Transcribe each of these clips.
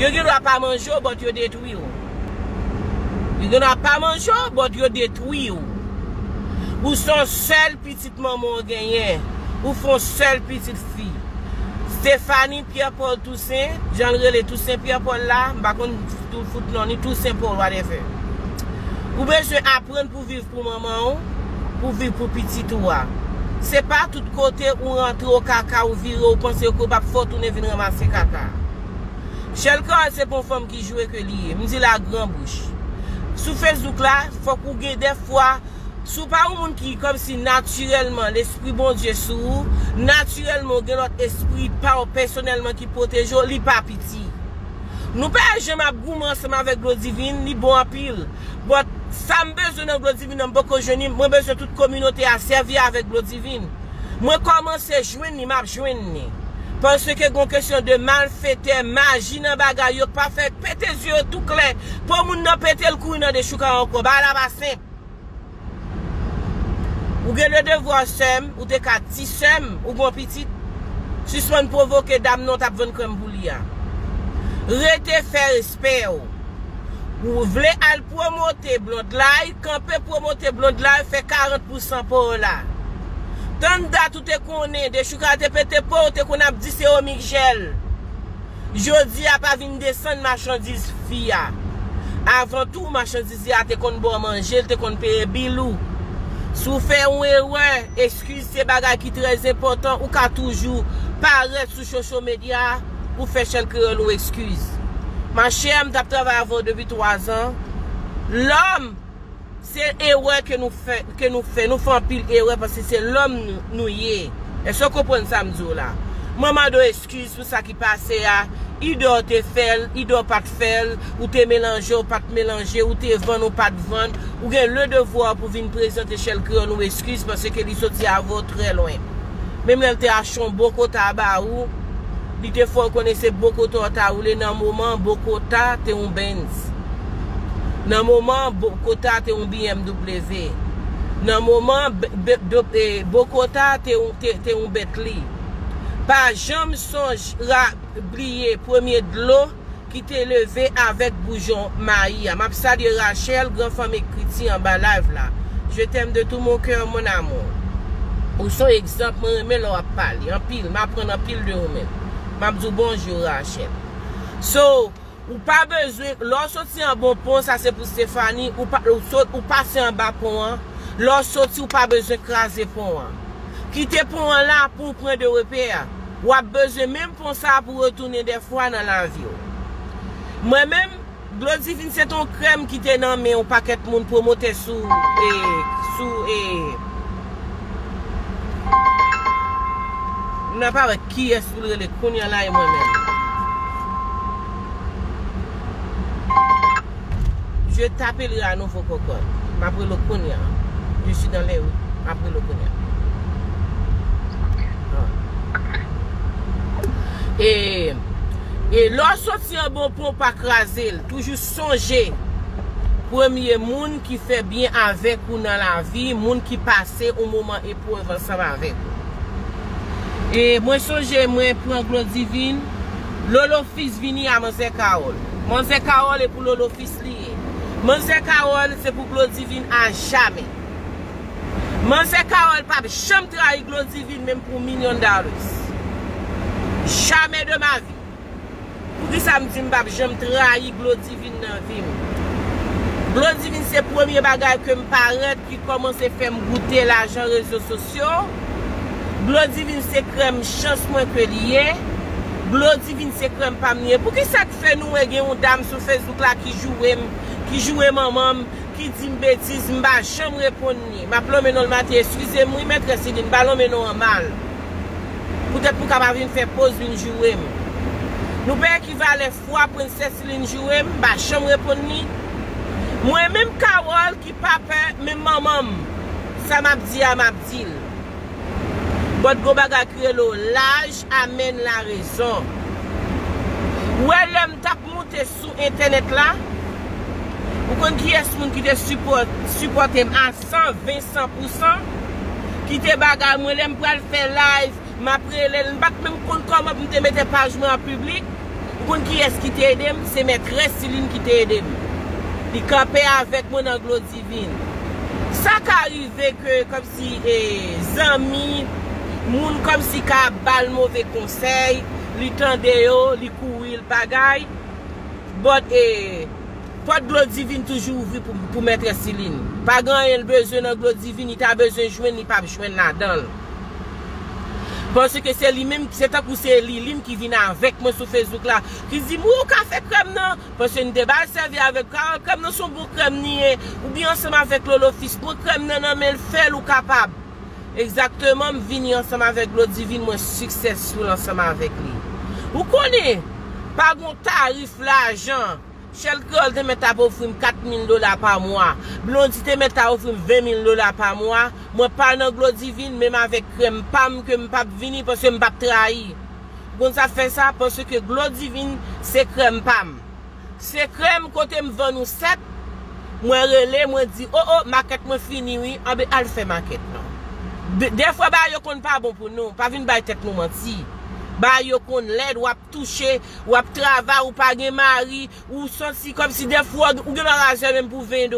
Yo ne doit pas manger, bon Dieu détruit. Yo ne doit pas manger, bon Dieu détruit. Ou son seul petite maman gagnant, ou son seul petite fille. Stéphanie, Pierre-Paul Toussaint, Jean-Réal Toussaint, Pierre-Paul là, je ne sais pas si Toussaint pour whatever. Ou bien je apprendre pour vivre pour maman, pour vivre pour petit toi. Ce n'est pas tout côté où rentre au caca ou virer ou penser qu'on va faire tourner venir ramasser caca. Chèl Kreyòl, c'est pour femme qui joue que lié. Je dis la grande bouche. Sur Facebook là, il faut qu'on ait des fois. Sous par un monde qui comme si naturellement l'esprit bon Dieu sous naturellement gen l'autre esprit pas personnellement qui protège li pas petit. Nous pas jamais gourmand ensemble avec Globe Divine, li bon en pile. But ça me besoin de Globe Divine, beaucoup jeune, moi besoin toute communauté à servir avec Globe Divine. Moi commencer joindre, m'a joindre. Parce que gon question de malfaiteur, magie dans bagay yo pas fait péter yeux tout clair. Pour moun nan péter le cou dans des chouka encore, ba la bassin. Ou gen le devoir sem, ou te ka ti sem, ou bon petit, suspend provoquer dame non tap ven comme boulia. Rete faire respect ou. Ou vle al promoter blonde live, camper promoter blonde live fait 40% pour là. Tanda tout te connaît, de chouka te pété pour te qu'on a dit c'est au Michel. Jodi a pas vinn descendre marchandise fia. Avant tout marchandise a te kon bon manger, te kon payer bilou. Sou fait un erreur, excuse ces bagages qui très important ou qu'a toujours paraître sur social media ou faire Chèl Kreyòl ou excuse. Ma chère, m't'a travaillé avant depuis 3 ans. L'homme, c'est erreur que nous fait, nous faisons pile erreur parce que c'est l'homme nous y est. Est-ce qu'on comprend ça m'dou là? Maman doit excuse pour ça qui passe à il doit te faire, il doit pas te faire, ou te mélanger, ou pas te mélanger, ou te vendre, ou pas te vendre, ou bien le devoir pour venir présenter Chèl Kreyòl ou excuse parce que il sortit à vous très loin. Même elle te achon beaucoup tabac ou, il te faut connaître beaucoup tata ou, dans le moment, beaucoup tata, t'es un Benz. Dans le moment, beaucoup tata, t'es un BMW. Dans le moment, beaucoup tata, t'es un Bentley. Pas jamais songe oublier premier de l'eau qui t'est levé avec bougeon Marie. M'a salué Rachel, grand famille chrétien en bas live là. Je t'aime de tout mon cœur mon amour. Ou son exemple mais l'on parle en pile, m'a prendre en pile de vous-même. M'a dit bonjour Rachel. So, ou pas besoin l'on sorti en bon pont, ça c'est pour Stéphanie ou pas ou passer en bas pont. L'on sorti ou pas besoin craser pont. Quitter pont là pour prendre de repères. Ou a besoin même pour ça pour retourner des fois dans la vie. Moi-même, Globe Divine c'est ton crème qui te nan mais on paquet de monde promoter n'a pas qui est sous le connait là et moi-même. Je t'appellerai à nouveau coco. Après le connait. Je suis dans les rues après le connait. Et lorsque c'est un bon pont pas craser, toujours songer. Premier monde qui fait bien avec ou dans la vie, monde qui passe au moment épreuve ensemble avec ou. Et moi songer, moi prends Globe Divine, Lolo fils vini à Monsieur Carole. Monsieur Carole est pour Lolo fils lié. Monsieur Carole c'est pour Globe Divine à jamais. Monsieur Carole pas jamais trahir Globe Divine même pour $1 million. Jamais de ma vie. Pour qui ça me dit que je me trahis Globe Divine dans la vie? Globe Divine, c'est le premier bagage que me paraît qui commence à faire goûter l'argent des réseaux sociaux. Globe Divine, c'est crème chance moins que lié. Globe Divine, c'est crème pas mieux. Pour qui ça fait nous, il y a une dame sur Facebook là qui joue maman, qui dit une bêtise, je ne vais jamais répondre. Je vais me matin, excusez-moi, maître Céline, je vais me en mal. Peut-être pour qu'on vienne faire pause, une jouer. Nous pères qui va les fois, princesse Lynn jouer, bah chambre répondre ni. Moi même Carole qui papa, même maman, ça m'a dit à ma petite. Votre go baga créer le l'âge amène la raison. Ouais l'homme t'a monté sur internet là. Ou quand qui est monde qui te supporte à 120%, qui te baga moi l'aime pour faire live. M'après, je ne sais pas comment je mettre page en public. Pour qui est-ce qui t'a aidé? C'est maîtresse Céline qui t'a aidé. Il campait avec moi dans Globe Divine. Ça qui arrive que comme si les amis, moun comme si ka bal mauvais conseil, li tande yo, li courir bagay. Bon porte Globe Divine toujours ouvert pour maîtresse Céline. Pas grand elle besoin dans Globe Divine, il t'a besoin joindre, il pas joindre là-dedans. Parce que c'est lui-même, c'est un poussé lui-même qui vient avec moi sur Facebook là. Qui dit, moi, on fait crème non. Parce que nous débat servi avec Carole, crème non, son bon crème ni. Ou bien ensemble avec l'Olofis, bon crème non, non, mais le fait ou capable. Exactement, je viens ensemble avec Globe Divine, moi, succès sur l'ensemble avec lui. Vous connaissez, par mon tarif l'argent. Chèl Kreyòl te met à offrir $4,000 par mois. Blondie te met à offrir $20,000 par mois. Moi, pas dans Globe Divine, même avec crème pam que m'pap vini parce que m'pap trahi. Bon, ça fait ça parce que Globe Divine, c'est crème pam. C'est crème côté m'vend nous 7. Moi, relais, moi dit, oh, maquette, moi fini, oui. Ah, ben, elle fait maquette, non. Des fois, bah, yo kon pas bon pour nous. Pas vin bah, tête nous menti. Bah yo kon l'aide ou ap touché ou ap travail ou pa gen mari ou senti comme si des fois ou gen mariage même pour $20.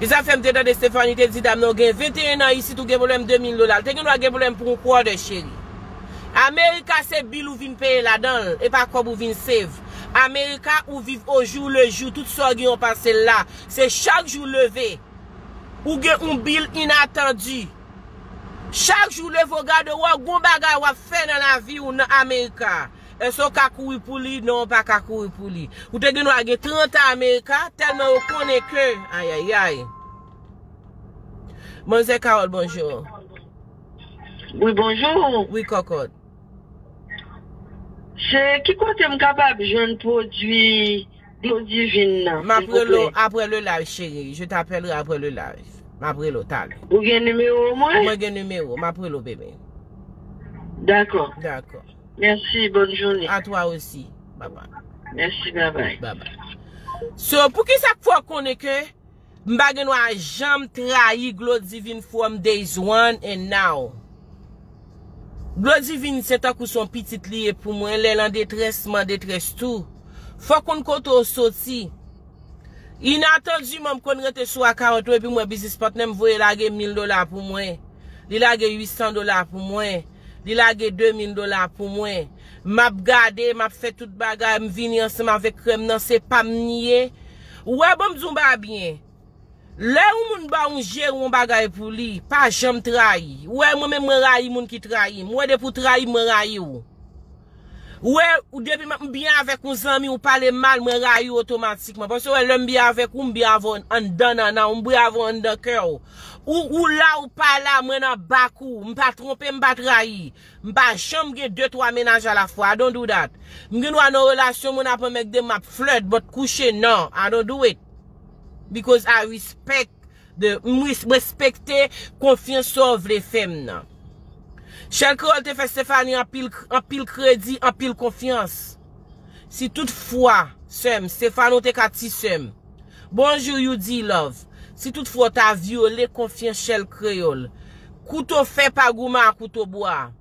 Et ça fait me dedans de Stéphanie te dit dame non gen 21 ans ici tout gen problème $2,000. Te gen gen problème pour un quoi de chéri. America c'est bill ou vin payer là-dedans et pas quoi ou vin save. America ou vive au jour le jour tout ça gen on passe là, c'est chaque jour levé. Ou gen un bill inattendu. Chaque jour, le regard de wa gon bagay wa fait dans la vie ou dans l'Amérique. Et so ka kouri pour lui, non pas ka kouri pour lui. Ou te gen nou a gen 30 ans Amérique, tellement ou connaît que aïe aïe aïe. Monsieur Carole, bonjour. Oui, bonjour. Oui, cocotte. C'est qui côté me capable jeune produit Globe Divine. Après le live chérie, je t'appellerai après le live. Après l'hôtel. Vous avez un numéro, moi? Moi, j'ai un numéro. Après le bébé. D'accord. D'accord. Merci, bonne journée. À toi aussi. Bye bye. Merci, bye bye. Bye bye. So, pour qui ça faut qu'on est que, m'bagé noir, j'aime trahir Globe Divine from days one and now. Globe Divine, c'est un coup son petit lié pour moi, l'elle en détresse, m'en détresse tout. Faut qu'on compte au sorti. Inattendu, même qu'on rete sur la carotte, et puis moi, business partner, m'voye lage $1,000 pour moi. Li lage $800 pour moi. Li lage $2,000 pour moi. M'a gade, m'a fait tout bagay, m'vini ensemble avec crème, non, c'est pas m'nier. Ouais, bon, m'zumba bien. Là où moun ba on gère un bagay pour lui, pas jamais trahi. Ouais, moi-même, m'rahi moun qui trahi. Moi, de pour trahi, m'rahi ou. Ouais, ou depuis bien avec un ami ou parler mal, moi raille automatiquement. Parce que l'homme bien avec ou bien avant en donnant, on bien avant en de cœur. Ou là ou pas là, moi dans bakou, m'pas tromper, m'pas trahir. M'pas jamais 2-3 ménages à la fois. I don't do that. M'gen wa nos relations, mon après mec de m'a flirt, but coucher non, I don't do it. Because I respect the respecter confiance sauve les femmes non. Chèl Kreyòl te fait Stéphanie en pile crédit, en pile confiance. Si toutefois, Stéphanie te kati sem. Bonjour, you di love. Si toutefois, t'as violé confiance Chèl Kreyòl. Couteau fait par gouma, couteau bois.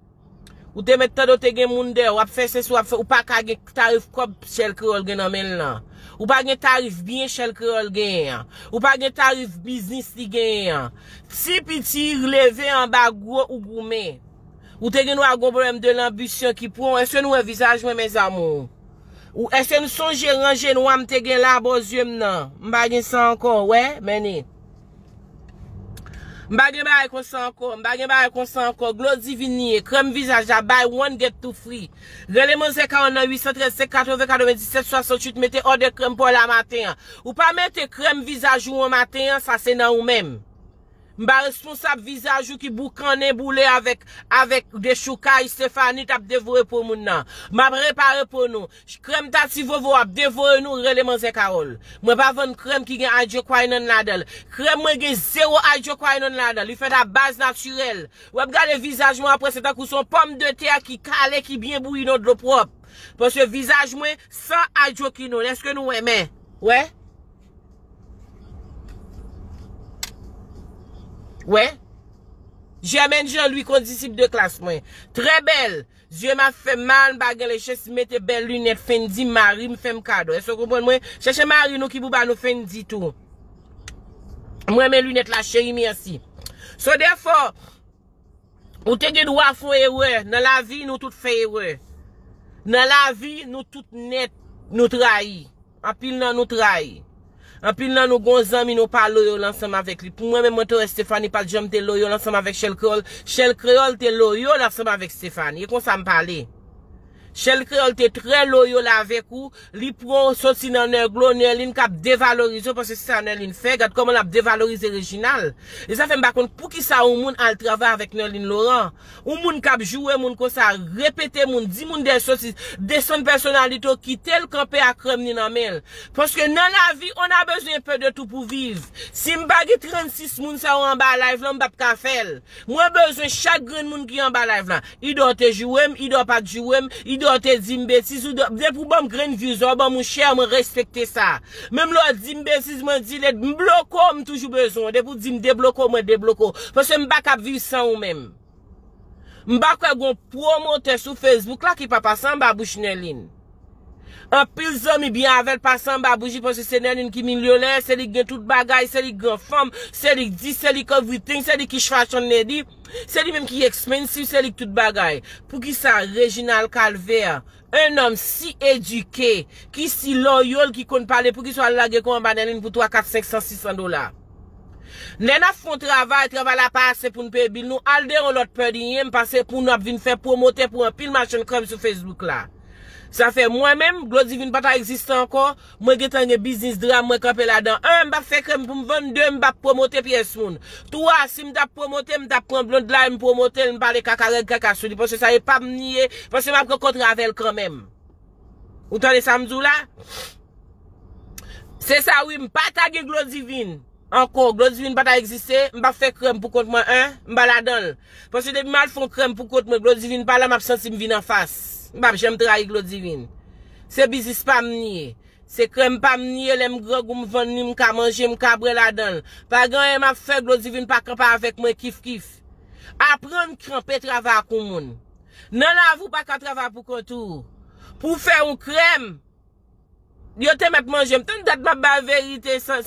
Ou te mette tado te gen moun de, ou ap fè se sou ap fè, ou pa ka gen tarif kob Chèl Kreyòl gen nan men lan. Ou pa gen tarif bien Chèl Kreyòl gen. Ou pa gen tarif business li gen. Ti piti levé en bas gros ou goumé. Ou te gen nou a gon problème de l'ambition qui prend, est-ce nous envisage mes amours? Ou est-ce nous songe ranger nous am te gen la bon yeux nan? M'ba gen ça encore, ouais, mené. M'ba gen ba kon ça encore, m'ba gen ba kon ça encore. Globe Divine, crème visage à buy one get two free. Relé mon 813 580 97 68, mettez ordre crème pour la matin. Ou pas mettez crème visage ou en matin, ça c'est dans ou même. M'ba responsable visage ou qui boucané boulé avec des choucailles Stéphanie t'a dévoré pour moun nan. M'a préparé pour nous. Crème ta si vovo a dévoré nous relé Monsieur Carole. Moi pas vendre crème qui gen hydroquinone là-dedans. Crème moi gen zéro hydroquinone là-dedans. Il fait la base naturelle. Ou regarder visage moi après c'est un coup son pomme de terre qui calé qui bien bouilli dans de l'eau propre. Parce que visage moi sans hydroquinone. Est-ce que nous aimons? Ouais. Ouais. J'amène Jean-Louis comme disciple de classe, moi. Très belle. Dieu m'a fait mal, bagay les chèches, mettez belles lunettes, Fendi, Marie, me fait un cadeau. Est-ce que vous comprenez? Cherchez Marie, nous qui vous bat, nous Fendi tout. Moi, mes lunettes, la chérie, merci. So, therefore, vous avez droit faire erreur. Dans la vie, nous tout fait erreur. Dans la vie, nous tout net, nous trahis. En pile, nous trahis. En pile, nous gons amis, nous pas loyal ensemble avec lui. Pour moi-même, moi, Stéphanie, pas de jambes, t'es loyal ensemble avec Chèl Kreyòl. Chèl Kreyòl, t'es loyal ensemble avec Stéphanie. Et qu'on s'en parle. Chèl Kreyòl, t'es très loyal avec vous. Li prend, sorti dans un glon, une cap dévalorisé, parce que c'est ça, une fait. Regarde comment on a dévalorisé Réginald. Et ça fait m'ba compte, pour qui ça, ou moun, al travail avec Nelly Laurent. Ou moun cap jouer, moun comme ça, répéter moun, dit moun des sorties, descendre personnalité, quitter le campé à crème ni nan mel. Parce que dans la vie, on a besoin un peu de tout pour vivre. Si m'bagé 36 moun, ça, ou en bas live, là, m'bap ka fel. Moi, besoin chaque grain moun qui en bas live, là. Il doit te jouer, il doit pas te jouer, doit te dire une bêtise ou de pour bon grain viseur bon mon cher me respecter ça même l'autre dit une bêtise me dit les bloquer me toujours besoin de pour dire me débloquer moi débloquer parce que me pas capable vivre sans ou même me pas gon promoteur sur Facebook là qui pas passant ba bouche Neline en pile zami bien avec passant ba bouche parce que c'est Neline qui millionnaire c'est lui gagne toute bagaille c'est lui grand femme c'est lui dit c'est lui everything c'est lui qui fashion lady. C'est lui-même qui est expensive, c'est lui qui tout bagaille. Pour qui ça, Réginald Calvert, un homme si éduqué, qui si loyal, qui compte parler, pour qui soit largué comme un banane pour 3, 4, 500, 600 $. Nous avons fait travail à passer pour nous payer billes, nous allons l'autre payer, parce que pour nous venir faire promoter pour un pile machin comme sur Facebook là. Ça fait moi-même, Globe Divine pas existant encore, moi j'ai un business drame, moi camper là-dedans. Un, m'a fait comme pour me vendre, deux, m'a promoter pièce moun. Trois, si m'a promoter, m'a prendre blonde là, m'a promoter, m'a parler caca sur lui, parce que ça n'est pas me nier, parce que m'a prendre contre avec elle quand même. Vous entendez ça me dit là? C'est ça oui, m'a pas tagué Globe Divine. Encore, Globe Divine pas existé, m'a fait crème pour contre moi un, m'a la donne. Parce que depuis mal font crème pour contre moi, Globe Divine pas là, m'a senti me venir en face. Mbap j'aime trahir Globe Divine. C'est business pas m'nier. C'est crème pas m'nier, l'aime grog ou m'vendre, m'ka manger, m'ka brûler là-dedans. Pas grand, m'a fait Globe Divine pas camper avec moi kif kif. Apprendre camper travail pour moun. Non là vous pas qu'à travailler pour contour. Pour faire une crème. Yo te met manger, tant date m'a ba vérité sans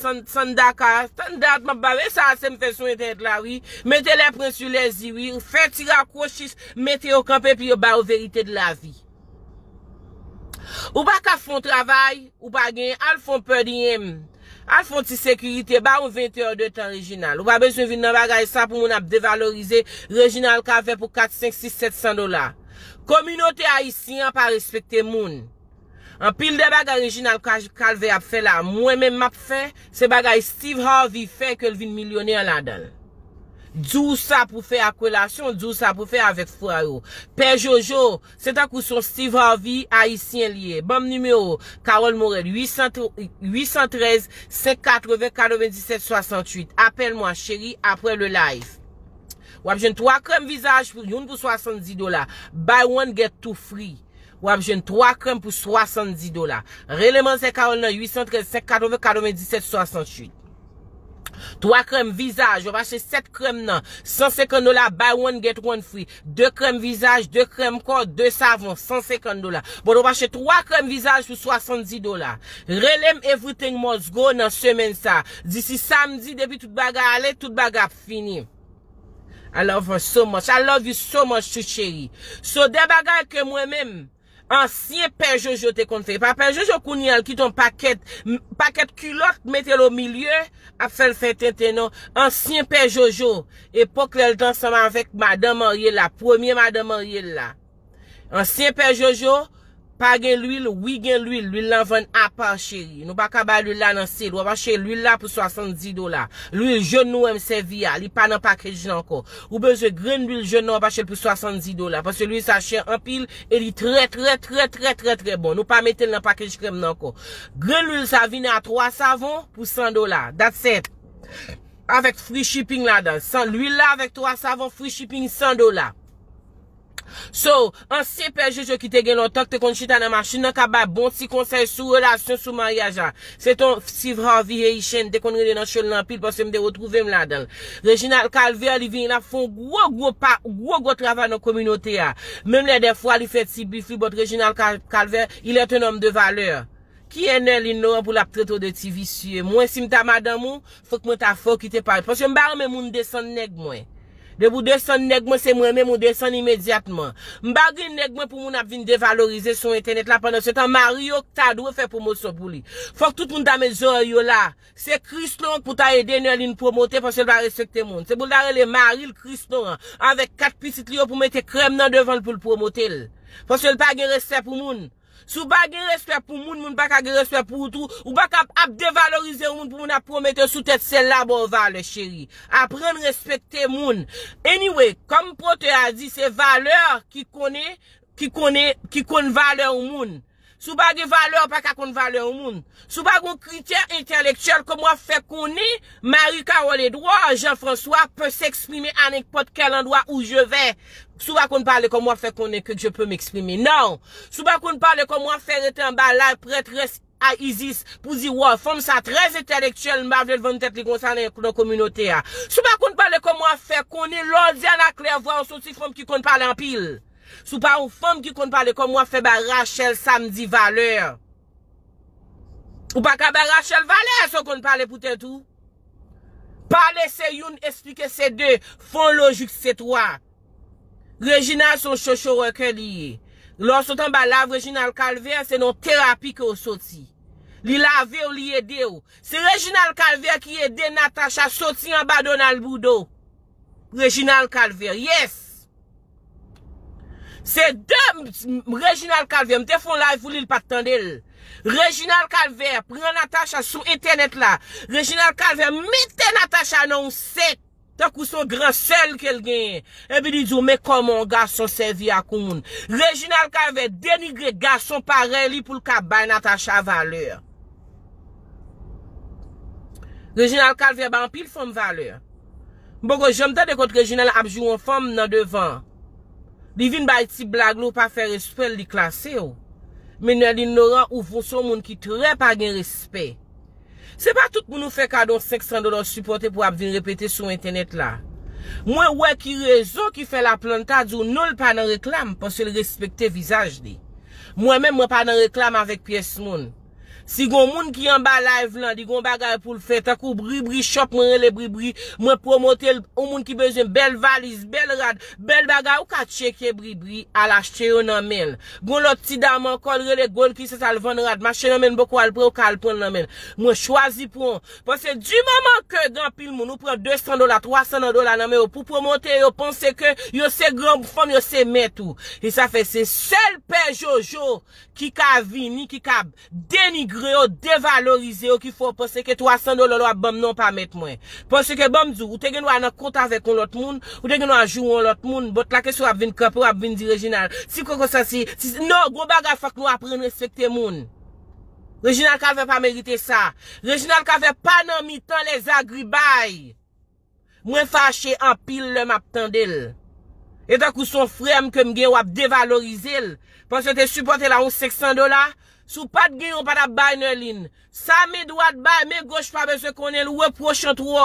Dakar. Tant date m'a ba ça c'est me fait sur internet là oui. Mettez les prendre sur les yeux, oui. Faites tirer accrochis, mettez au campé puis yo ba vérité de la vie. Ou pas ka font travail, ou pas gagne, al font peur d'yem. Al font ti sécurité ba ou 20 heures de temps Réginald. Ou pas besoin vinn nan bagay ça pour mon a dévaloriser Réginald ka fait pour 4 5 6 700 $. Communauté haïtienne pas respecter moun. En pile de bagages Réginald Calvert a fait là, moi-même m'a fait, c'est bagages Steve Harvey fait que le vin millionnaire là-dedans. D'où ça pour faire à collation, d'où ça pour faire avec foyer. Père Jojo, c'est un coup son Steve Harvey haïtien lié. Bon numéro, Carole Morette, 813 580 97 68. Appelle-moi chérie après le live. Ou abjene 3 crèmes visage pour une pour $70. Buy one get two free. Ou abjene 3 crèmes pour $70. Réellement, c'est Carole 813 580 97 68. 3 crèmes visage. On va acheter 7 crèmes non. $150. Buy one, get one free. 2 crèmes visage, 2 crèmes corps, 2 savons. $150. Bon, on va acheter 3 crèmes visage pour $70. Relem everything must go dans semaine ça. D'ici samedi, depuis toute bagarre aller, toute bagarre fini. I love her so much. I love you so much, chérie. So, des bagarres que moi-même, ancien Père Jojo te confé. Pas Père Jojo Kounial qui ton paquet culotte, mettez-le au milieu, a fait le fait non. Ancien Père Jojo, époque l'elle ensemble avec Madame Mariela, premier Madame Mariela. Ancien Père Jojo, pas gain l'huile, oui gain l'huile, l'huile l'en vend à part chérie. Nous pas capable l'huile là dans ciel, on va acheter l'huile là pour $70. L'huile jaune nous aime servir, il pas dans package encore. Ou besoin grain d'huile jaune on va acheter pour $70 parce que l'huile ça cher en pile et il très bon. Nous pas mettre dans package crème encore. Grain d'huile ça vient à 3 savons pour $100. That's it. Avec free shipping là-dedans. Sans l'huile là avec 3 savons free shipping $100. So, ancien Père Jojo qui te gen longtemps que te kon chita nan machine nan ka ba bon ti conseil sou relation sou mariage. C'est ton Steve Harvey et Chen te kon rele nan chol nan pile parce que me te retrouver me là-dedans. Réginald Calvert li vin la font gros travail dans communauté a. Même les des fois il fait ti bifi bot Réginald Calvert, il est un homme de valeur. Qui est Nelly Laurent pour la traiter de ti vicieux. Moi si m'ta madame ou, faut que m'ta fort qui te parle parce que m'ba même moun descend nèg moi. De vous descendre nègre, c'est moi-même, on descend immédiatement. M'bagui nègre pour mon abvin dévaloriser son internet là pendant ce temps. Mario, t'as dû faire promotion pour lui. Faut que tout le monde a mes oreilles là. C'est Christon pour t'a aider Nelly promoter parce qu'elle va respecter le monde. C'est pour l'arrêter Marie le Christon avec 4 petits clients pour mettre crème dans devant pour le promoter. Parce qu'elle pas de respect pour le monde. Si vous n'avez pas de respect pour le monde, vous n'avez pas de respect pour tout, vous n'avez pas de dévaloriser le monde pour vous promettre sous tête celle-là, bon, valeur, chérie. Apprendre à respecter le monde. Anyway, comme Pote a dit, c'est valeur qui connaît valeur au monde. Si vous n'avez pas de valeur, pas qu'on valeur au monde. Si vous n'avez pas de critère intellectuel, comme on fait qu'on est, Marie-Carole Jean-François peut s'exprimer à n'importe quel endroit où je vais. Souvent qu'on parle comme moi fait qu'on est que je peux m'exprimer. Non. Souvent qu'on parle comme moi faire être en bas là, prêtresse à Isis, pour dire, wow, femme ça très intellectuelle, m'a vle devant tête, les concernés dans la communauté, ah. Souvent qu'on parle comme moi faire qu'on est Lodianna Clair, voir, on sortit femme qui compte parler en pile. Sous pas une femme qui compte parler comme moi fait, bah, Rachel, samedi, valeur. Ou pas qu'à bah, Rachel, valeur, so qu'on parle pour tout. Parler c'est une, expliquer c'est deux, font logique c'est trois. Réginald son chocho recueilli. Lorsqu'on en bas lave Réginald Calvert, c'est non thérapie que sorti. Li lave ou li aide ou. C'est Réginald Calvert qui aide Natacha sorti en bas Donald Budo. Réginald Calvert, yes. C'est deux Réginald Calvert, m'te font live ou li pas tendel. Réginald Calvert prend Natacha sur internet là. Réginald Calvert mettez Natacha non sec. Tant que son grand sel qu'elle gagne. Et puis, il dit, mais comment garçon servi à Koun? Réginald Calvert dénigré garçon pareil pour le cabane attaché à valeur. Réginald Calvert, ben, pile femme valeur. Bon, j'aime tant de contre Réginald a joué en femme dans devant. Il vient de petit blague, ou pas faire respect, il classé, ou. Mais Nelly Laurent ouvre son monde qui très pas gain respect. C'est pas tout pour nous faire cadeau $500 supporté pour venir répéter sur internet là. Moi ouais qui réseau qui fait la plantade ou non pas dans réclame parce qu'il respecte visage dit. Moi même moi pas dans réclame avec pièce moun. Si gon moun qui en bas live là, di gon bagay pour le faire tant kou bri shop moi les bri, moi promoter au moun qui besoin belle valise, belle rad, belle bagay ou ka checker bri à l'acheter en mail. Gon l'autre petit dame encore les gon qui c'est ça le vendre rad, machin en mail beaucoup al prend ou prendre en mail. Moi choisi pour parce que du moment que grand pile moun nous prend $200, $300 en mail pour promoter, yo pense que yo c'est grand femme, yo c'est met tout. Et ça fait c'est seul Père Jojo qui ka vini, qui ka dénigrer dévaloriser qu'il faut penser que $300 bam non pas mettre moins parce que bam dou ou te gen un compte avec l'autre monde ou te gen un jour l'autre monde bot la question a venir camper a venir dire Réginald si quoi ça si non gros bagage faut que nous apprendre respecter monde Réginald Calvert pas mériter ça Réginald Calvert pas dans mi-temps les agribay moins fâché en pile le m'a tendel et tant que son frère que me gen ou a dévaloriser parce que tu supporter là $500 sous pas de gain, on pas de bain, ça, mes droits de bain, mes gauches, pas besoin qu'on ait, ou reprocher trop,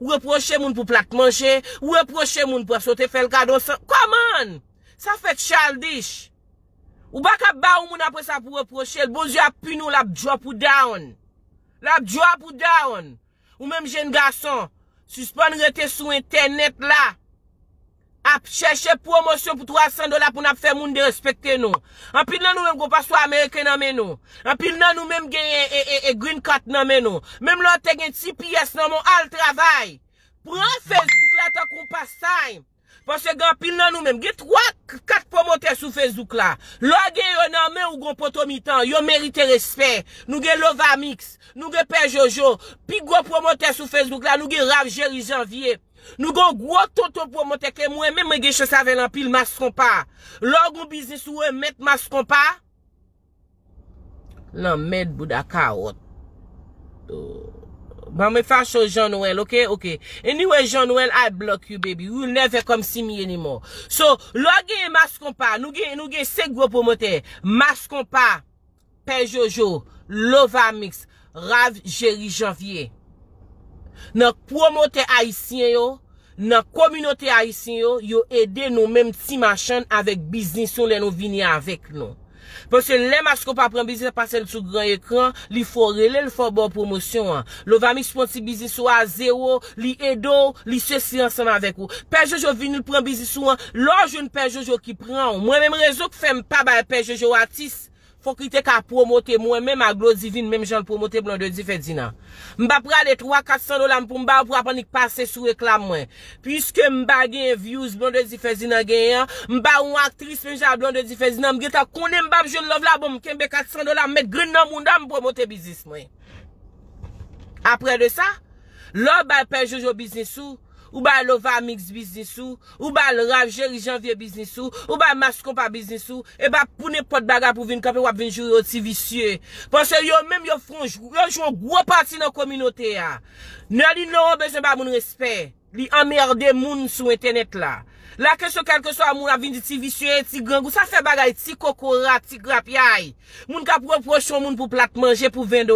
ou reprocher moun pour plate manger, ou reprocher moun pour sauter faire le cadeau, comment? Ça fait childish. Ou pas qu'à ba ou moun après ça pour reprocher, le bon Dieu a pu nous la drop ou down. La drop ou down. Ou même jeune garçon, suspendre rete sur internet là. A chercher promotion pour $300 pour nous faire monde respecter nous. En pile là nous même qu'on passe soit américain nan men nous. En pile là nous même gagner et green card nan men nous. Même là t'es gagne 10 pièces dans mon al travail. Prends Facebook là tant qu'on passe time. Parce que grand pile là nous même gagne 3-4 promoteurs sur Facebook là. Logué nan men ou gon poto mitan, yo mérite respect. Nous gagne Lova Mix, nous gagne Père Jojo, puis gros promoteur sur Facebook là, nous gagne Rav Jerry Janvier. Nous gon gros tonton pour monter que moi même gen chose avec en pile Mas Konpa. Logon business ou mettre Mas Konpa. L'en mettre bouda carotte. But me fast show Jean Noel, okay? Okay. Anyway, Jean Noel, I block you, baby. You will never come see me anymore. So, logue Mas Konpa, nous gen 5 gros promoteurs. Mas Konpa, Père Jojo, Lova Mix, Rav Jerry Janvier. Nan promoteur haïtien yo, nan communauté haïtien yo, yo aider nous même ti machin avec business on les nous venir avec nous. Parce que les masques qu'on pas prend business passer sur grand écran, il faut relève, il faut bonne promotion. Lova Mix prend business à zéro, li edo, li ceci ensemble avec vous. Père Jojo vient nous prend business ou l'autre jeune Père Jojo qui prend. Moi même réseau que fait pas ba Père Jojo artiste. Faut qu'il t'ait qu'à promoter moi-même à Globe Divine, même j'en promoter blanc de Ferdinand. M'ba prale 300-400 $ pour m'ba pour apprendre passer sous réclame moi. Puisque m'ba gagne views blanc de Ferdinand gagnant, m'ba une actrice même j'en blanc de Ferdinand, m'geta connait m'ba jeune love la bombe, kembe 400 $ mettre grand dans monde pour promoter business moi. Après de ça, l'homme ba Père Jojo business ou ba Lova Mix business ou ba Rav Jerry Janvier business ou ba Mas Konpa business et ba pour n'importe bagarre pour venir camper ou venir jouer aussi vicieux parce que yo même yo font jouer un gros parti dans communauté a Nelly Laurent besoin ba mon respect li emmerder moun sur internet là la question quelque soit moun a venir dit vicieux ti grand ça fait bagarre ti kokora ti grapiaille moun ka proche moun pour plate manger pour $20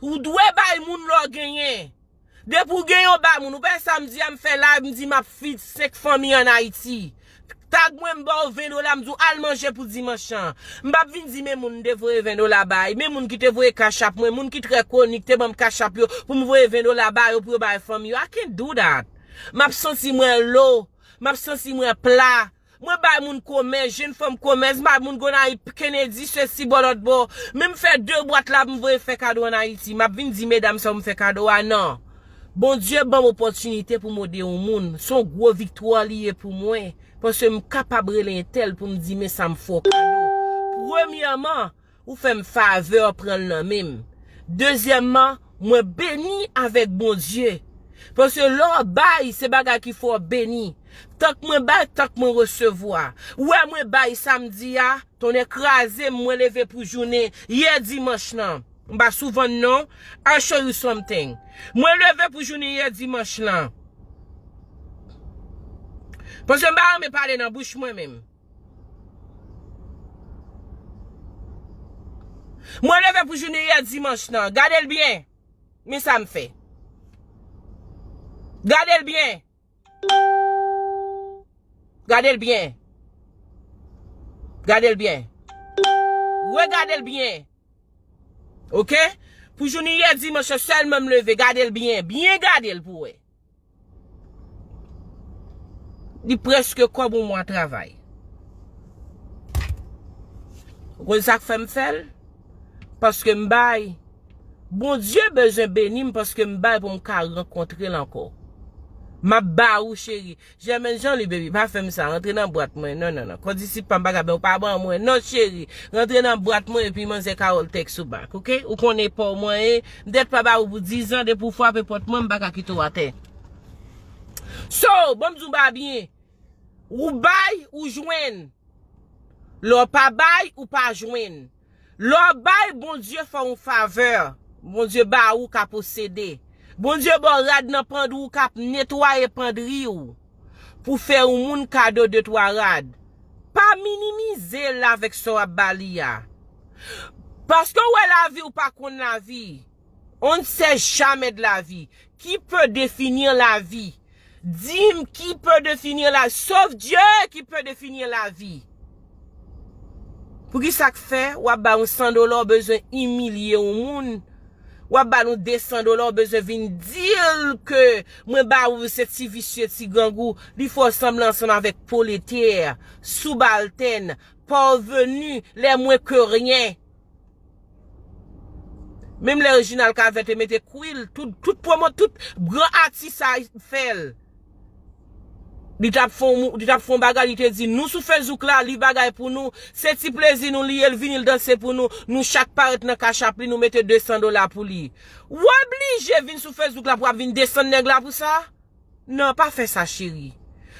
ou doit ba moun lor gagner. De pour gagner au bas, mon père samedi me fait là, me dit ma fille 5 familles en Haïti. Tag moi m'ba $20, me dit al manger pour dimanche. M'ba vinn di même moun devrait $20 bail, même moun qui te voye cash app moi, moun qui très connecte te bam cash app yo pour me voyer $20 bail pour bail famille. I can't do that. M'a senti moi l'eau, m'a senti moi plat. Moi ba moun commerce, jeune femme commerce, ba moun gonay Kennedy ceci bon l'autre bon. Même fait 2 boîtes là me voyer faire cadeau en Haïti. M'a vinn di mesdames ça me fait cadeau ah non. Bon Dieu, bonne opportunité pour m'aider au monde. Son gros victoire lié pour moi. Parce que je suis capable de tel pour me dire, mais ça me faut cadeau. Premièrement, vous faites une faveur, prendre la même. Deuxièmement, moi béni avec bon Dieu. Parce que l'or bail, c'est bagarre qu'il faut béni. Tant que moi bail, tant que moi recevoir. Ouais, moi bail samedi, ton écrasé, moi levé pour journée. Hier dimanche, non. Bah souvent non, I show you something. Moi levé pour journée hier dimanche là. Parce que m'ba me parler dans bouche moi même. Moi levé pour journée hier dimanche là, gardez le bien. Mais ça me fait. Gardez le bien. Gardez le bien. Gardez le bien. Regardez le bien. Ok? Pour journée hier dimanche seulement me lever, gardez le bien, bien gardez le pour eux. Dit presque quoi pour moi travail. Rosak fait me faire parce que m'baille. Bon Dieu besoin béni parce que m'baille pour me rencontrer l'encore. Ma baou chérie, j'aime Jean les bébés, pas faire ça, rentrer dans boîte moi. Non non non, quand d'ici pas bagabe pas bon moi. Non chérie, rentrer dans boîte moi et puis manger Carole texte sous bac, OK? Ou connaît pas moi, d'être pas baou pour 10 ans de pour frapper porte moi, m'baka quitter à terre. So, bon zouba bien. Ou bail ou joine. L'or pas bail ou pas joine. L'or bail bon Dieu fait une faveur. Bon Dieu baou qu'a possédé. Bon Dieu, bon rad nan pandou kap nettoyer pandri ou pour faire au monde cadeau de toi rad. Pas minimiser la avec so balia. Parce que ouais la vie ou pas qu'on la vie. On ne sait jamais de la vie. Qui peut définir la vie? Dis-moi qui peut définir la vie? Sauf Dieu qui peut définir la vie. Pour qui ça fait? Ou ba un $100 besoin humilier au monde. Ou ba nous $200 besoin vin dire que moi ba ou c'est si vicieux si gangou li faut ensemble avec politaire subalterne parvenu les moins que rien même les Réginald Calvert te mette couille tout promo tout grand artiste fait Di tap fon bagay, li te di, nous sous Facebook là, li bagay pour nous, c'est si plaisir nous li, el vin, il danse pour nous, nous chaque parete nan kachap li, nous mette $200 pour li. Ou oblige vin sous Facebook là, pour vin descendre nèg là pour ça? Non, pas fait ça, chérie.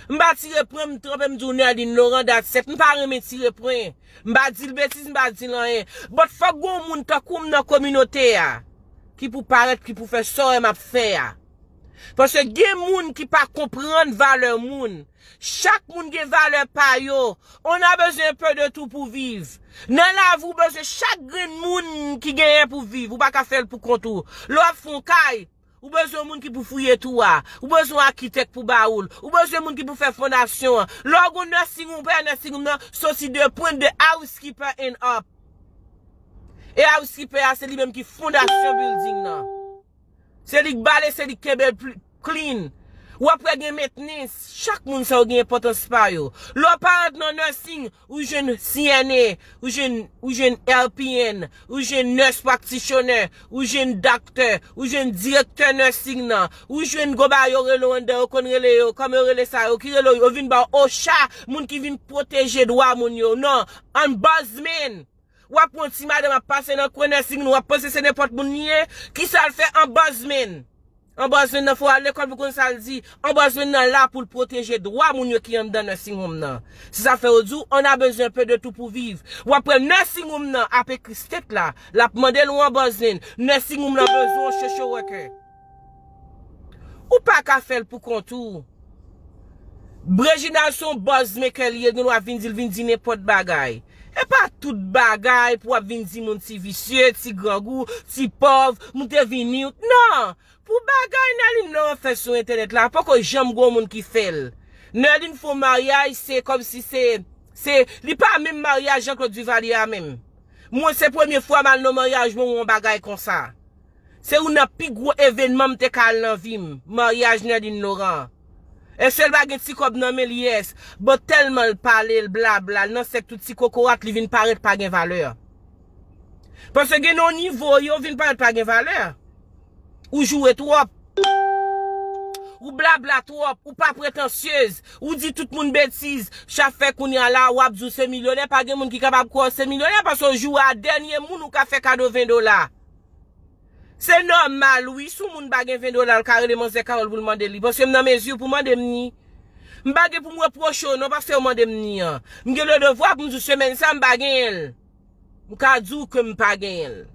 M'ba tire point, m'trompe m'douner din Laurent dat 7, m'pa reme tire point. M'ba di le bêtise, m'ba di l'an. But fok goun moun takoum nan communauté a. qui pour paraître, qui pour faire ça, m'a fait. Parce que des moun qui pas comprendre valeur moun. Chaque moun gen valeur pa yo. On a besoin un peu de tout pour vivre. Dans la vous besoin chaque grain moun qui gagne pour vivre, ou pas ka faire pour contour. L'offre font caille. Ou besoin moun qui pour fouiller tout a. Ou besoin architecte pour baoul. Ou besoin moun qui pour faire fondation. L'orgon nursing on père nursing non, ceci de point de housekeeper and up. Et housekeeper c'est lui même qui fondation building non. C'est lui balé, c'est lui kebel clean. Ou après gen maintenance, chaque moun sa ou gen importance pa yo. Lò parent nan nursing ou jeune CNA, ou jeune LPN, ou jeune nurse practitioner, ou jeune docteur, ou jeune directeur nursing nan, ou jeune go ba yo relo ande ou kon rele yo, comme rele sa yo, ki relo yo vinn ba o chat, moun ki vinn protéger droit moun yo. Non, an bazmen. Ou apon si madame a passé dans coin nursing nou a pensé c'est n'importe moun nié qui ça le fait en bazmen. En basement nan faut aller l'école pour qu'on ça dit en basement nan là pour protéger droit moun yo qui en dans nursing home nan. Si ça fait aujourd'hui, on a besoin un peu de tout pour vivre. Ou après nursing home nan avec Christette là, la demander nous en basement. Nursing home nan besoin chercher worker. Ou pas qu'à faire pour contour. Réginald son boss maker lié nous a vinn dire n'importe bagaille. Et pas tout bagaille pour venir dire mon petit vicieux, petit grand goût, petit pauvre, mon te venir. Non! Pour bagaille, Nelly Laurent fait sur internet là, pas que j'aime gros monde qui fait. Nelly font mariage, c'est comme si c'est, li pas même mariage Jean-Claude Duvalier même. Moi, c'est première fois mal non mariage, moi, on bagaille comme ça. C'est un plus gros événement m'te calme dans vie, mariage Nelly Laurent. Et c'est le bagage si comme nommé l'IS, mais tellement le parler, le blabla, non c'est tout si cocorat qui vient paraître pas de valeur. Parce que non niveau, il vient paraître pas de valeur. Ou jouer trop, ou blabla trop, ou pas prétentieuse, ou dit tout le monde bêtise, chaque fois qu'on y a là, ou abdou c'est millionnaire, pas de monde qui capable de croire c'est millionnaire, parce qu'on joue à dernier monde ou qu'a fait cadeau $20. C'est normal, oui, sou moun bagay $20 carrément c'est Carole pour demander lui parce que dans mesure pour demander ni m'bagay pour me reprocher non parce que demander ni m'gè le devoir pour me semaine ça m'bagay elle m'ka dou que m'pagay elle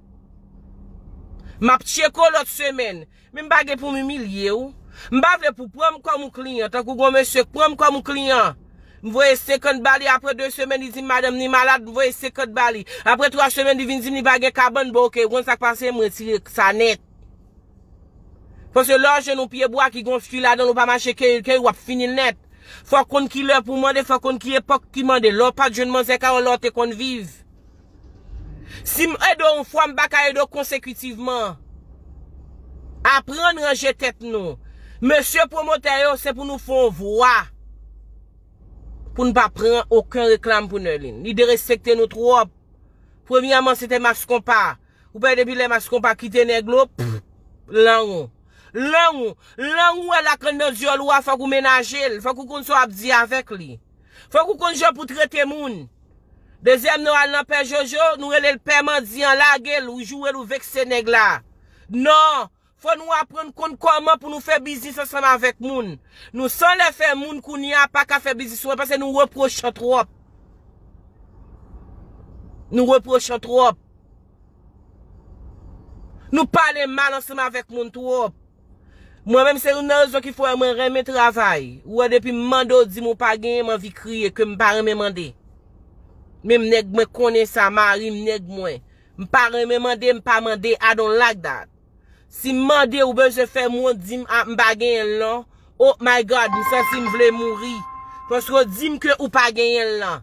m'a checker l'autre semaine mais m'bagay pour m'humilier ou m'bavle pour prendre comme client tant que bon monsieur prendre comme client m'voye 50 balles après 2 semaines il dit madame ni malade m'voye 50 balles après 3 semaines il vient dire ni bagay carbone bon OK on ça passer me retirer ça net parce que là je nous pied bois qui gonfle là dans pas marcher que ou a fini net faut qu'on qui l'heure pour demander faut qu'on qui époque qui demander l'autre pas jeune man c'est Carole l'autre qu'on vive si m'aide une fois m'baka aider consécutivement apprendre ranger tête nous monsieur promoteur c'est pour nous faire voir pour ne pas prendre aucun réclame pour Nelly. Il de respecter nos trois. Premièrement, c'était Mas Konpa. Ou bien depuis les Mas Konpa qui tenaient Globe, l'an ou elle a connu le loi, faut qu'on ménage, faut qu'on soit abdi avec lui. Faut qu'on joue pour traiter moun. Deuxième, nous allons Père Jojo, nous allons le Père mendiant la gueule, ou jouer ou vexer nèg là. Non! Faut nous apprendre comment pour nous faire business ensemble avec moun. Nous sans les faire moun qu'on n'y a pas qu'à faire business parce que nous reprochons trop. Nous reprochons trop. Nous parlons mal ensemble avec moun trop. Moi-même, c'est une raison qu'il faut me remettre travail. Ou depuis mando dit mon pas gagné, m'en vie crier que m'parent me demander. Même nèg me connaît ça, Marie, nèg moi. M'parent me demander, m'pas demander, I don't like that. Si m'mande ou besoin faire mon dim à m'bagayen là, oh my god, m'sensi m'vle mourir. Parce que dim que ou pas gagne là.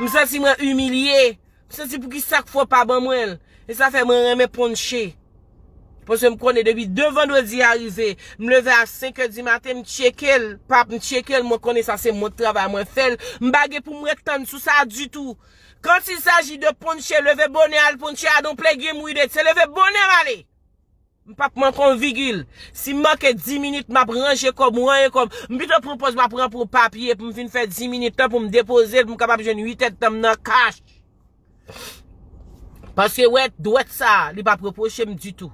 M'sensi m'en humilié. M'sensi pour qui ça faut pas ban moi. Et ça fait m'en remet ponché. Parce que m'connais depuis 2 vendredis arrivé. M'lever à 5h du matin, m'chekel, pape m'chekel, moi connais ça c'est mon travail, moi fait. M'bagay pour m'étendre sous ça du tout. Quand il s'agit de poncher, lever bonnet à poncher, à donc plaiger mourir, c'est lever bonnet aller. M'pap manque en virgule. Si manque 10 minutes, m'a branché comme, rien comme, m'bite propose m'a prendre pour papier, pour m'fin faire 10 minutes, pour me déposer, pour m'capable jeune 8 têtes, dans cash. Parce que, ouais, doit ça, li pas proposé du tout.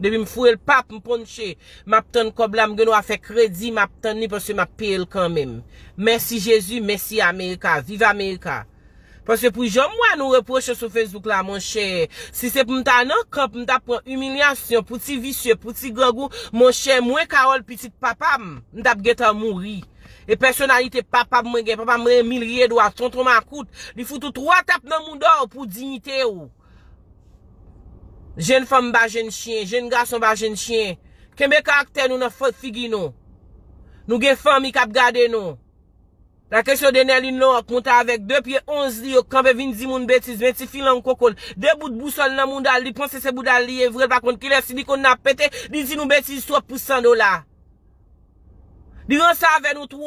Depuis m'fouer le pape, m'ponche, m'aptende comme là, m'genou a fait crédit, m'aptende parce que m'a payé quand même. Merci Jésus, merci America, vive America. Parce que pour Jean, moi, nous reprocher sur Facebook là, mon cher. Si c'est pour m'ta non, quand m'ta prend humiliation, pour petit vicieux, pour petit gangou, mon cher, moi, Carole, petit papa, m'ta guetta mourir. Et personnalité, papa m'en milliers doigts, tonton ma coûte, il faut tout trois tapes dans mon dos pour dignité ou. Jeune femme ba jeune chien, jeune garçon ba jeune chien. Kembe caractère nous n'a faute figi non. Nous gen famille k'ap gade non. La question de Nelly Laurent compte avec 2 pieds 11 liyo quand vin di moun bêtise, men ti filan kokol. Deux bout de boussole nan moun dal, li pense se bout dal li est vrai par contre ki lè silicone n'a pété, li di nou bêtise trop pour $100. Li ran ça avec nous trop.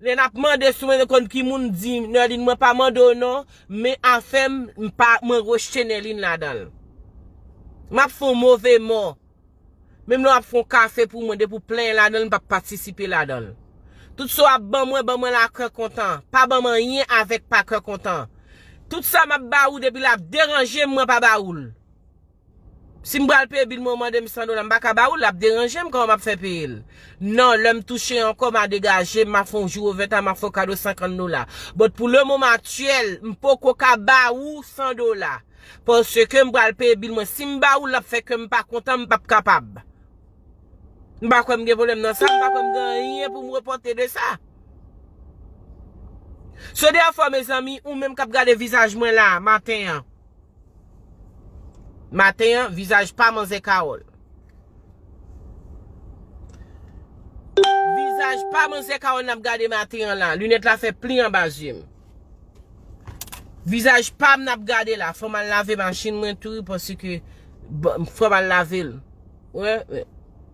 Les n'a mandé sou men kon ki moun di Nelly m'a pas mandé non, mais en fait m'pa m'en rejeté Nelly là-dedans. M'a font mauvais mort. Même là, font café pour moi, de pour plein là-dedans, pas participer là-dedans. Tout ça, ban moi la cœur content. Pas ban moi rien avec pas cœur content. Tout ça, m'a baou depuis la déranger moi, pas baoul. Si m'bral paye le moment de $100, m'a pas baoul, la déranger moi quand m'a fait payer. Non, l'homme touché encore m'a dégagé, m'a font jour 20 ans, m'a font cadeau $50. Bon, pour le moment actuel, m'po koka baou $100. Parce que m'bral paye bill moi, si m'baoul, la fait que m'pas content, m'pas capable. M'ba quoi m'gen problème dans ça, m'ba quoi m'gen rien pour me reporter de ça. So des fois mes amis, ou même k'ap gade visage moi là, matin, visage pas manger Carole. Visage pas manger Carole n'a gade matin là, lunette la fait pli en bas yeux. Visage pas n'a gade là, faut mal laver machine moi tout parce que faut mal laver. Ouais.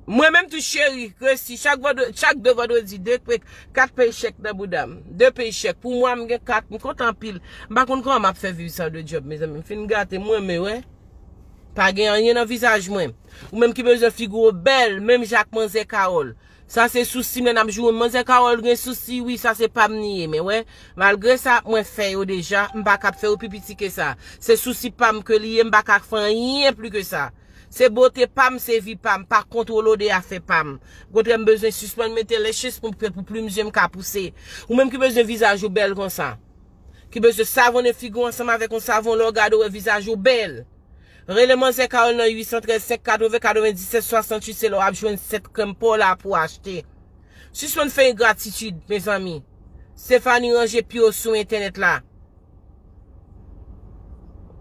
Moi-même, tout chéri, si chaque devant dit 2, 4 pays chèques dans boudam, 2 pays chèques. Pour moi, je 4, je compte en pile. Je ne sais pas comment je fais vivre ça de job, mes amis. Je suis gâté, moi, mais ouais. Pas gagné dans le visage, moi. Ou même qui besoin de figure belle, même Jacques Manzé Carole. Ça, c'est souci, mesdames, je joue Manzé Carole, un souci, oui, ça, c'est pas nier, mais ouais. Malgré ça, moi, fais déjà, je ne peux pas faire plus petit que ça. C'est souci, pas que lié, je ne peux pas faire rien plus que ça. C'est beauté pam, c'est vie pam, par contrôle de affaire pam. Quand j'ai besoin de suspendre, mettez les choses pour plus me qu'à pousser. Ou même qui besoin de visage ou belle comme ça. Qui besoin de savon de figure ensemble avec un savon, l'orgade ou visage ou belle. Réellement, c'est 49 813 580 97 68, c'est l'orab, joint 7 crème pour là pour acheter. Suspendre fait une gratitude, mes amis. Stéphanie Ranger Pio sur internet là.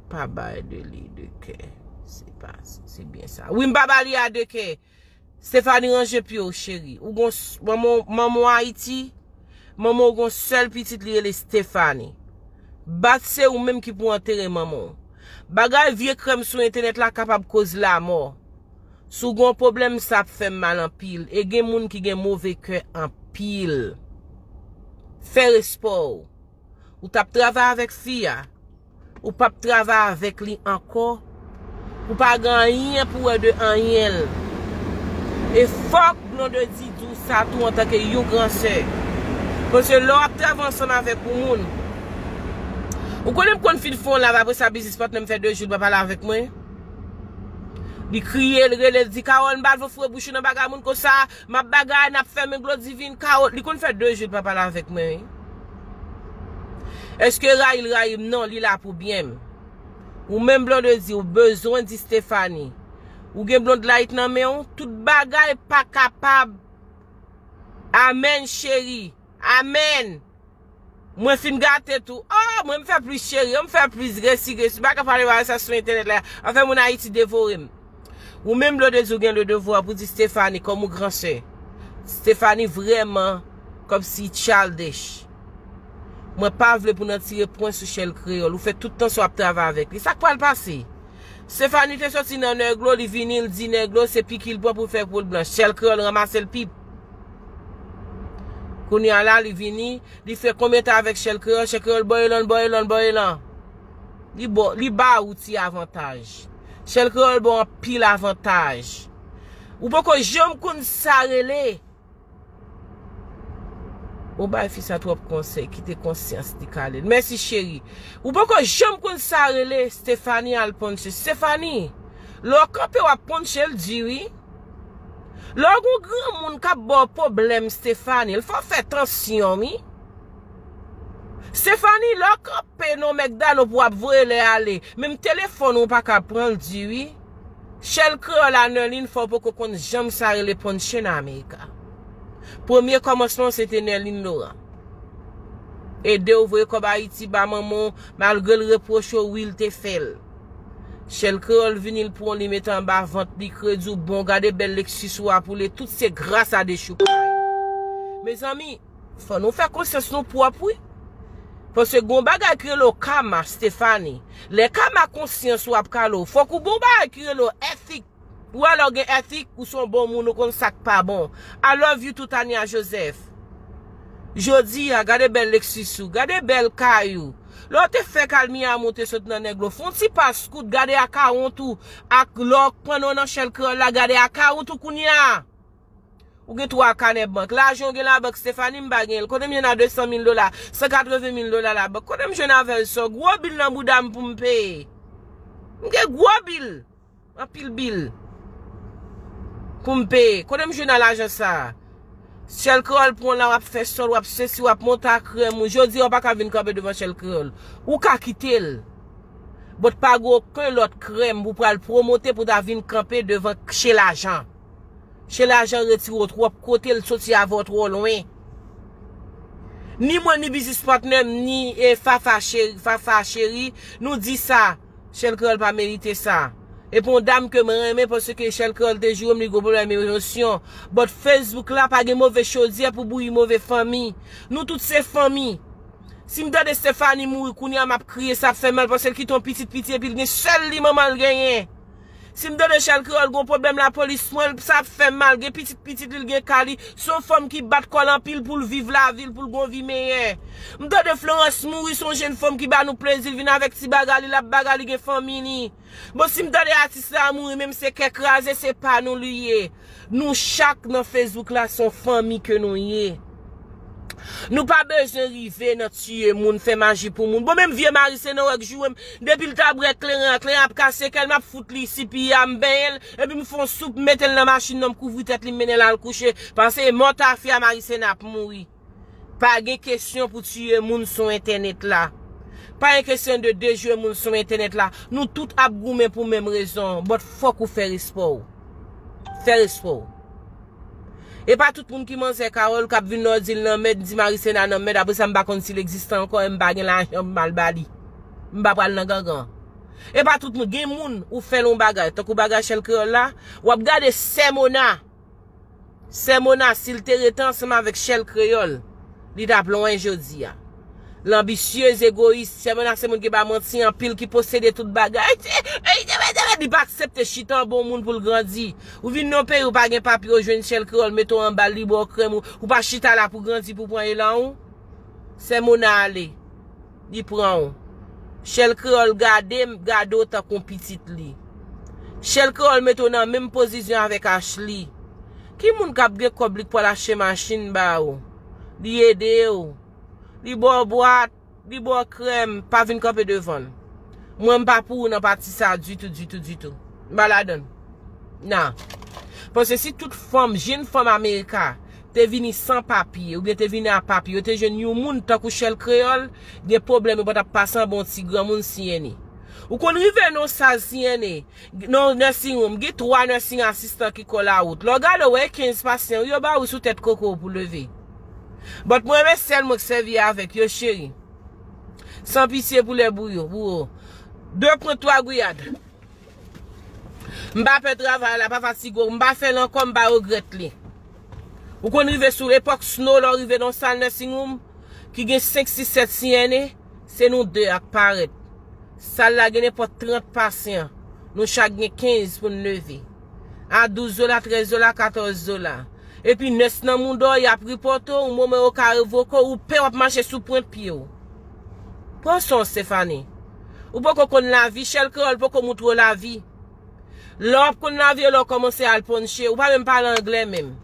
Pas bail de lit de cœur. C'est bien ça. Oui, m'babali a de ke. Stéphanie Ranger Pio, chérie. Ou gon, maman Haïti, maman gon seul petite li le Stéphanie. Batse ou même qui pour enterrer maman. Bagay vieux crème sur internet la capable cause la mort. Sou gon problème ça fait mal en pile. Et gen moun ki gen mauvais cœur en pile. Faire sport. Ou tap travail avec fia. Ou pap travail avec li encore. Ou pas gagner pour de rien. Et fuck non de dire tout ça tout en tant que you grand sœur. Parce que l'on travaille ensemble avec le monde. Vous connaissez qu'on fait le fond là après sa business partner me fait 2 jours pas parler avec moi. Il crie, il dit Carole, m'ba vous bouche dans bagarre monde comme ça, ma bagarre n'a fait Globe Divine Carole, il qu'on fait 2 jours pas parler avec moi. Est-ce que Raïl non, il là pour bien. Ou même blonde dit ou besoin de Stéphanie. Ou gen blonde light nan men on tout bagay pas capable. Amen chérie. Amen. Moi fin gâté tout. Oh, moi me fait plus chérie, on me fait plus greci. Pas capable de voir ça sur internet là. Enfin mon Haïti dévoré. Ou même blonde dit ou gen le devoir pour dire Stéphanie comme grand sœur. Stéphanie vraiment comme si childish. Moi, pas vle pour nous tirer point sur Chèl Kreyòl. Vous faites tout le temps sur le travail avec lui. Ça quoi le passer? Stéphanie te sorti dans Neglo, il vinil dit Neglo, c'est puis qu'il boit pour faire pour le blanc. Chèl Kreyòl ramasse le pipe. Quand il y a là, il vini, il fait combien de temps avec Chèl Kreyòl? Chèl Kreyòl, boy, il bat outil avantage. Chèl Kreyòl, bon, pile avantage. Ou pourquoi j'aime qu'on s'arrête? Ou ba fils à trop conseil, qui te conscience de Khaled. Merci chérie. Ou pourquoi j'aime qu'on s'arrête Stéphanie Alponche. Stéphanie, l'autre peut apponche le dit oui. L'autre grand monde qui a bon problème Stéphanie, il faut faire attention, oui. Stéphanie, là, quand non mec d'ano pour avouer les aller. Même téléphone, on pas qu'à prendre, dit oui. Chèl Kreyòl en ligne, faut pas qu'on jamais s'arrête les ponches en Amérique. Premier commencement, c'était Nelly Laurent. Et de ouvrir comme Haïti, ba maman, malgré le reproche où il te fait. Chèl Kreyòl vini le prendre, li met en bas, vente, li crédit, bon, gade belle lexus ou à poulet, toutes ces grâces à des choupailles. Mes amis, faut nous faire conscience, nous pour appuyer. Parce que bon bagay crée le karma, Stéphanie. Les karma conscience ou apkalo. Faut que bon bagay crée le ethique. Ou alors gen ethique ou son bon moun ou kon sak pas bon. I love you tout Tania Joseph. Jodi a gade bel lexisou, gade bel kayou. L'autre fait calmi a monter sot nan nèg lo. Fon ti pascout gade a 40 ak lok prennon nan Chèl Kreyòl la gade a 40 kounya. Ou gen 3 canet banque. L'argent gen la banque Stéphanie m'bagel. Kote m'y en a $200,000, $180,000 la banque. Kote m'jen avèl so gros bill nan boudam pou m'paye. M'gen gros bill. En pile bill. Pour m'paye. Kote m'jen a l'argent ça. Chèl Kreyòl prend la wap fè sol wap ceci wap monta crème. Jodi on pa ka vinn camper devant Chèl Kreyòl. Ou ka quitter l. Bot pa go aucun l'autre crème pour pral promoter pour ta vinn camper devant chez l'argent. Chez l'argent retire au trois côté le sorti avant trop loin. Ni moi ni business partner ni Fafa chéri nous dit ça. Chèl Kreyòl pas mériter ça. Et pour une dame que me remet parce que Chèl Kreyòl des jours me gros problème émotion. But Facebook là pas de mauvais choses pour bouillir mauvaise famille. Nous toutes ces familles. Si me donne Stéphanie mourir kounia m'a crier ça fait mal parce qu'elle qui ton petit et puis il seul li maman gagner. Si me donne Chèl Kreyòl gon problème la police moi ça fait mal gen petit il gen kali son femme qui bat kol en pile pour vivre la ville pour gon vie meilleur. Me donne Florence mouri son jeune femme qui bat nous plaisir vient avec ti bagali la bagali gen famille ni. Bon si me donne artiste la mouri même c'est qu'écraser c'est pas nous lié. Nous chaque dans Facebook là son famille que nous yé. Nous pas besoin river notre tuer moun fait magie pour moun. Bon même vieux Marisséna ou joue depuis le tabret clair a casser qu'elle m'a foutu ici puis am belle et puis me font soupe mettre dans la machine non couvrir tête li mener là le coucher parce que mon ta fille Marisséna pour mourir. Pas de question pour tuer moun sur internet là. Pas une question de deux jouer moun sur internet là. Nous tout abgoumé pour même raison. But fuck ou faire respect. Faire respect. Et pas tout le monde qui mange Carole, qui a vu nos îles, non, mais dit Marisséna, non, mais d'après ça, m'ba kon s'il existe encore, m'ba gen la jambe mal bali. M'ba pral nan gangan. Et pas tout le monde, gen moun, ou fait l'on bagay. Tant qu'on bagay Chèl Kreyòl là, ou ap gade Semona. Semona, s'il te reten ensemble avec Chèl Kreyòl, li tap loin jodi a. L'ambitieuse, égoïste, Semona, c'est moun qui ba menti en pile, qui possède tout bagay. Il pas accepter chita un bon monde pour le grandir. Ou vin non paye ou pas gen papier ou joine Chèl Kreyòl metto en bal libre crème ou pas chita là pour grandir pour prendre là ou. C'est mon aller. Il prend ou. Chèl Kreyòl gade tant qu'on petite li. Chèl Kreyòl metto dans même position avec Ashley. Qui moun k'ap gen koblik pour lâcher machine ba ou. Li aider ou. Li bon boîte, li bon crème, pas vinn camper devant. Moi pas pour non parti ça du tout. Baladon. Non. Parce que si toute femme, jeune femme américaine, t'es venue sans papier ou bien t'es venue à papier, ou t'es jeune you moun tant que Chèl Kreyòl, des problèmes pour ta passer bon petit grand monde sienné. Ou qu'on rive non ça sienné. Non nursing home, get 3 nursing assistants qui collent la route. Regarde ouais 15 patients, yo ba ou sous tête coco pour lever. But moi même celle moi servi avec yo chéri. Sans pitié pour les bouillons. 2.3 gouillades. M'ba fait travail là, pas fatigué, m'ba fait l'encore, m'ba regrette li. Ou qu'on rive sur l'époque snow, l'on rive dans salle nursing room, qui gen 5, 6, 7 siennes, c'est nous deux à paraître. Salle la gen pour 30 patients. Nous chaque gen 15 pour nous lever. À 12 $, 13 $, 14 $. Et puis, nous nan moun do, y a pris poto, ou moment au carré voko, ou pe wap marcher sous point pied. Pensons, Stéphanie. Ou pas qu'on connaît la vie, Chèl Kreyòl pas qu'on montre la vie. L'on connaît la vie, l'on commence à le poncher. Ou pas même parler anglais même.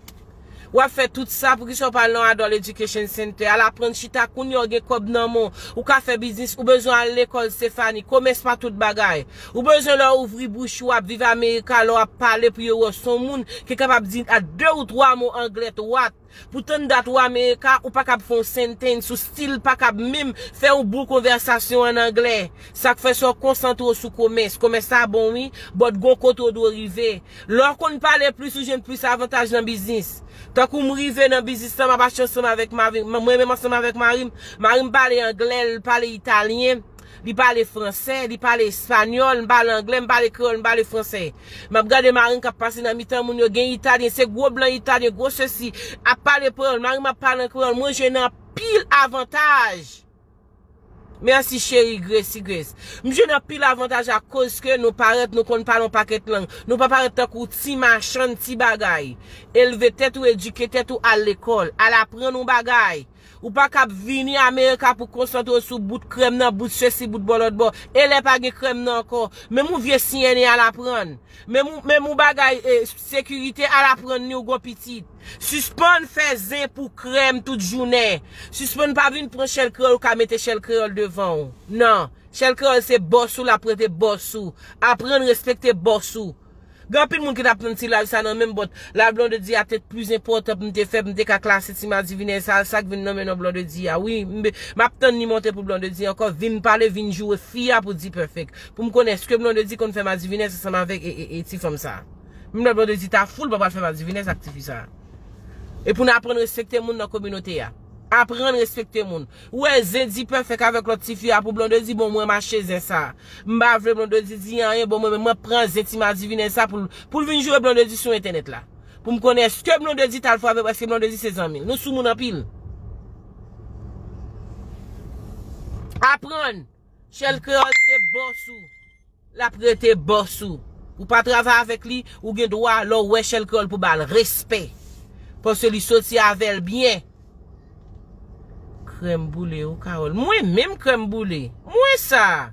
Ou a fait tout ça pour qu'ils soient parlés dans l'adult education center. À l'apprendre chita koun yon gen kob nan mon. Ou ka fait business. Ou besoin à l'école, Stéphanie. Commerce pas tout bagay. Ou besoin leur ouvrir bouche ou à vivre américain, leur parler pour yon son moun qui capable de dire à 2 ou 3 mots anglais. What? Pourtant, date ou américain, ou pas cap font sentence, ou style pas cap même, fait un bout conversation en anglais. Ça fait se concentrer sur commerce. Commerce ça bon oui, bot gon koto do rive. Lorsqu'on ne parle plus ou j'aime plus avantage dans business. Tant qu'on m'rive dans business, ça m'a pas chance avec Marie, moi-même ensemble avec Marim. Marim parle anglais, elle parle italien. Il parle français, il parle espagnol, il parle anglais, il parle créole, il parle français. M'a regardé Marie qui a passé dans mi-temps, mon yo gen italien, c'est gros blanc italien, gros ceci, a parlé créole, Marie m'a parlé créole, moi j'ai un pile avantage. Merci chérie Grace. J'ai un pile avantage à cause que nos parents nous connaissons pas un paquet de langue. Nous pas parents tant qu'on ti machin, ti bagay. Élever tête ou éduquer tête ou à l'école, à l'apprendre un bagay. Ou pas cap venir américain pour concentrer sur bout de crème nan, bout de ceci, bout de bolot bon. Et les pas de crème nan encore. Même mon vieux sien est à la prendre. Même mon bagage sécurité à la prendre ni au gros petit. Suspend faisait pour crème toute journée. Suspend pas venir prendre Chèl Kreyòl ou ka mettre Chèl Kreyòl devant. Non. Chèl Kreyòl c'est bossou, la prête bossou. Apprendre respecter bossou. Grand pile moun ki t'apprend si la ça nan même bot. La blonde de dia tête plus important pour m'te faire m'te ka classer si ma divine ça ça vinn nan men blonde de dia. Oui, m'a t'en ni monter pour blonde de dia encore vinn parler vinn jouer fia pour dire perfect. Pour me connaître ce que blonde de dia qu'on fait ma divine ça ensemble avec et ti femme ça. Même la blonde de dia ta foule pas faire ma divine ça actif ça. Et pour n'apprendre respecter moun dans communauté a. Apprendre respecter moun. Ouais, zedi perfect avec l'autre fille pour blonde dit bon moi marcher c'est ça. M'ba vle blonde dit rien bon moi prends zeti ma divine ça pour venir jouer blonde dit sur internet là. Pour me connaître ce que blonde dit t'as fait avec parce que blonde dit c'est 100 000. Nous sous moun en pile. Apprendre Chèl Kreyòl c'est bossou. La prêter bossou. Ou pas travailler avec lui ou gen droit là ouais Chèl Kreyòl pour bal respect. Parce que lui sorti avec bien. Crème boulée ou Carole. Moi, même crème boulée. Moi, ça.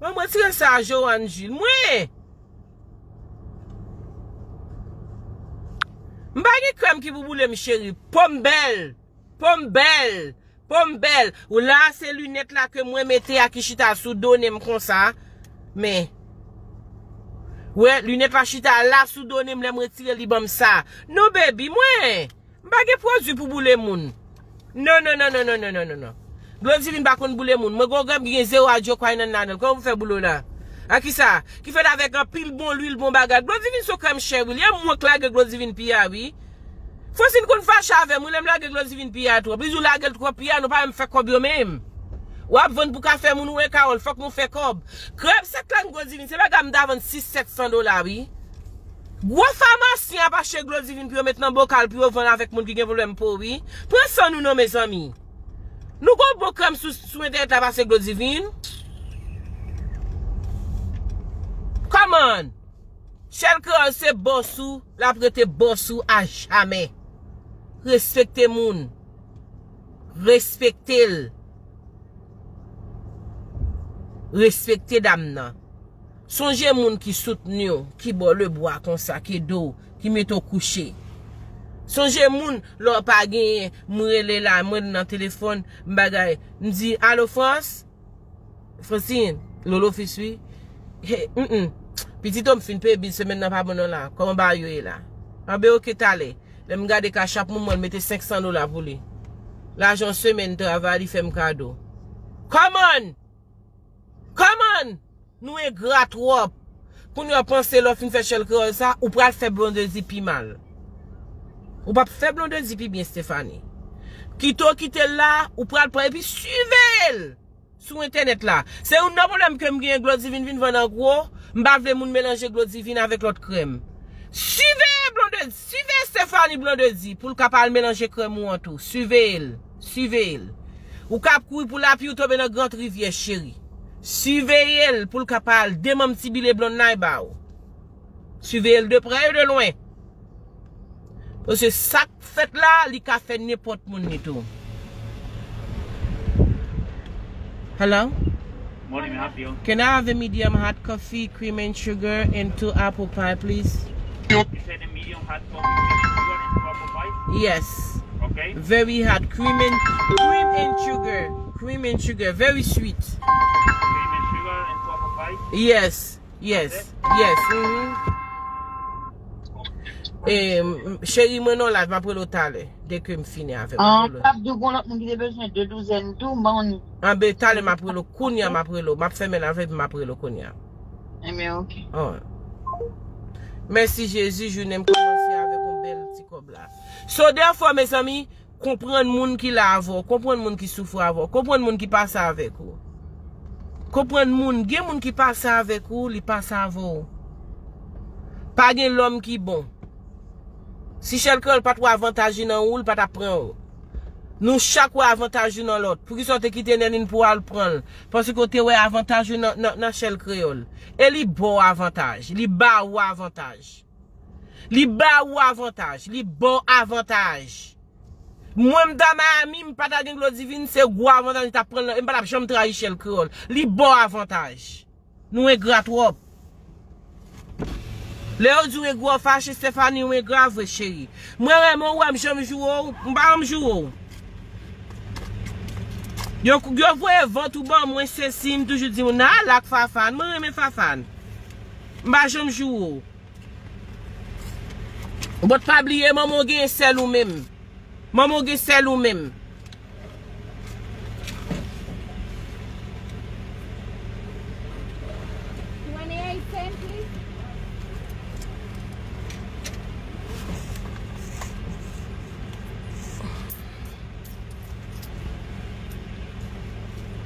Moi, c'est ça à Joanne Jules. Moi. M'bagé crème qui vous boulez, mes chéris. Pomme belle. Pomme belle. Pomme belle. Ou là, ces lunettes-là que moi mettez à Kishita sous donné comme ça. Mais. Ouais, lunettes à Kishita là sous donné, me retirer l'ibam ça. Non, baby, moi. M'bagé produit pour bouler moun. Non. Globe Divine pas qu'on boule moun. Moi gonga bien zéro radio quoi nan nan. Comment vous fait boulot là? A qui ça? Qui fait avec un pile bon l'huile bon bagage. Globe Divine so crème chèvre. Il y a moins clague Globe Divine pia oui. Faut si qu'on fâche avec moi, l'aime la Globe Divine pia toi. Bisou la gueule trois pia, nous pas même faire cob même. Ou a vendre pour café moun ou Carole, faut que nous fait cob. Crème cette claque Globe Divine, c'est pas gamme d'avant 600-700 $ oui. Gros pharmacien pas chez Globe Divine puis maintenant bocal puis vendre avec moun qui gen problème pour oui. Prends ça nous non mes amis. Nous go bon crème sous internet là chez Globe Divine. Come on. Chèl Kreyòl c'est bossou, la prêter bossou à jamais. Respectez moun. Respectez-le. Respectez dame nan. Songez moun qui soutenu, qui boit le bois comme ça, qui d'eau, qui met au coucher. Songez moun, l'on pas gagné, mourele la, moi dans téléphone, m'bagay, m'di, allô France? Francine, lolo fils oui? Hey, Petit homme fin paye bill semaine n'a pas bon là, comment ba yo là? En be ok t'allé, le m'gade ka chaque moment mette $500 pour lui. L'argent semaine travail, il fait m'cadeau. Come on! Nous est gras trop. Pour nous penser l'offre une fait Chèl Kreyòl ça, ou pas faire blonde de pi mal. Ou pas faire blonde de pi bien Stéphanie. Quitte là, ou pas prendre et puis suivez sur internet là. C'est un problème que me gagne Globe Divine vinn vendre en gros, m'pa vle moun mélanger Globe Divine avec l'autre crème. Suivez Stéphanie blonde di pour le capable mélanger crème ou en tout. Suivez-le. Ou cap courir pour la pi ou tomber dans grande rivière chérie. Suivez-le pour le capable de mon petit billet blond naibao. Suivez-le de près ou de loin. Parce que ça fait là, il a fait n'importe monde ni tout. Hello? Morning, happy. Can I have a medium hot coffee, cream and sugar, and 2 apple pie, please? You said a medium hot coffee, cream and sugar, and 2 apple pie? Yes. Okay. Very hot, cream and sugar. Cream and sugar, very sweet. Yes. Eh, chérie, moi non là, je vais prendre l'hôtel. dès que je finis avec moi. En bêta, je m'apprends le kounia, ok. Merci Jésus, je n'aime pas commencer avec un bel petit cob là. So, des fois, mes amis, comprendre le monde qui l'a avant, comprendre le monde qui souffre avant, comprendre le monde qui passe avec vous. Comprendre le monde, il y a monde qui passe avec vous, il passe avant. Pas de l'homme qui est bon. Si quelqu'un n'a pas trop avantage dans ou, il pas t'apprendre. Nous chaque fois avantage dans l'autre. Pour qu'ils soient quittés Néline pour le prendre. Parce que tu as avantage dans Chèl Kreyòl. Et li bon avantage, li bas ou avantage. Li bas ou avantage, li bon avantage. Moi m'dama ami m'pas ta Globe Divine, c'est gros avantage t'a prendre, m'pas jamais trahir Chèl Kreyòl. Li bon avantage. Nous est grat trop. Léo du gros fâché Stéphanie ou est grave chérie. Moi vraiment ou jamais jouer, m'pas jouer. Yo voye vent ou ban moins ceci toujours dit on a la fafan moi remè fafan m'ba jam jou ou bot pa bliye maman gen sel ou même maman gen sel ou même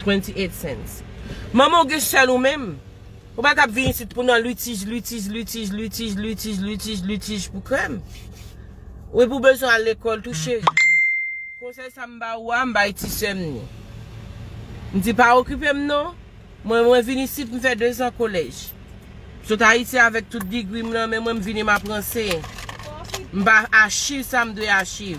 $0.28. Maman, vous avez ou même. Vous ne pouvez pas venir ici pour litige pour crème. Ou pour besoin à l'école, toucher. Conseil, ça m'a dit, je ne dis pas occuper, non. Moi, je viens ici pour faire 2 ans au collège. Je suis ici avec tout degré, mais moi, je viens m'apprendre. Je vais archiver ça, je vais archiver.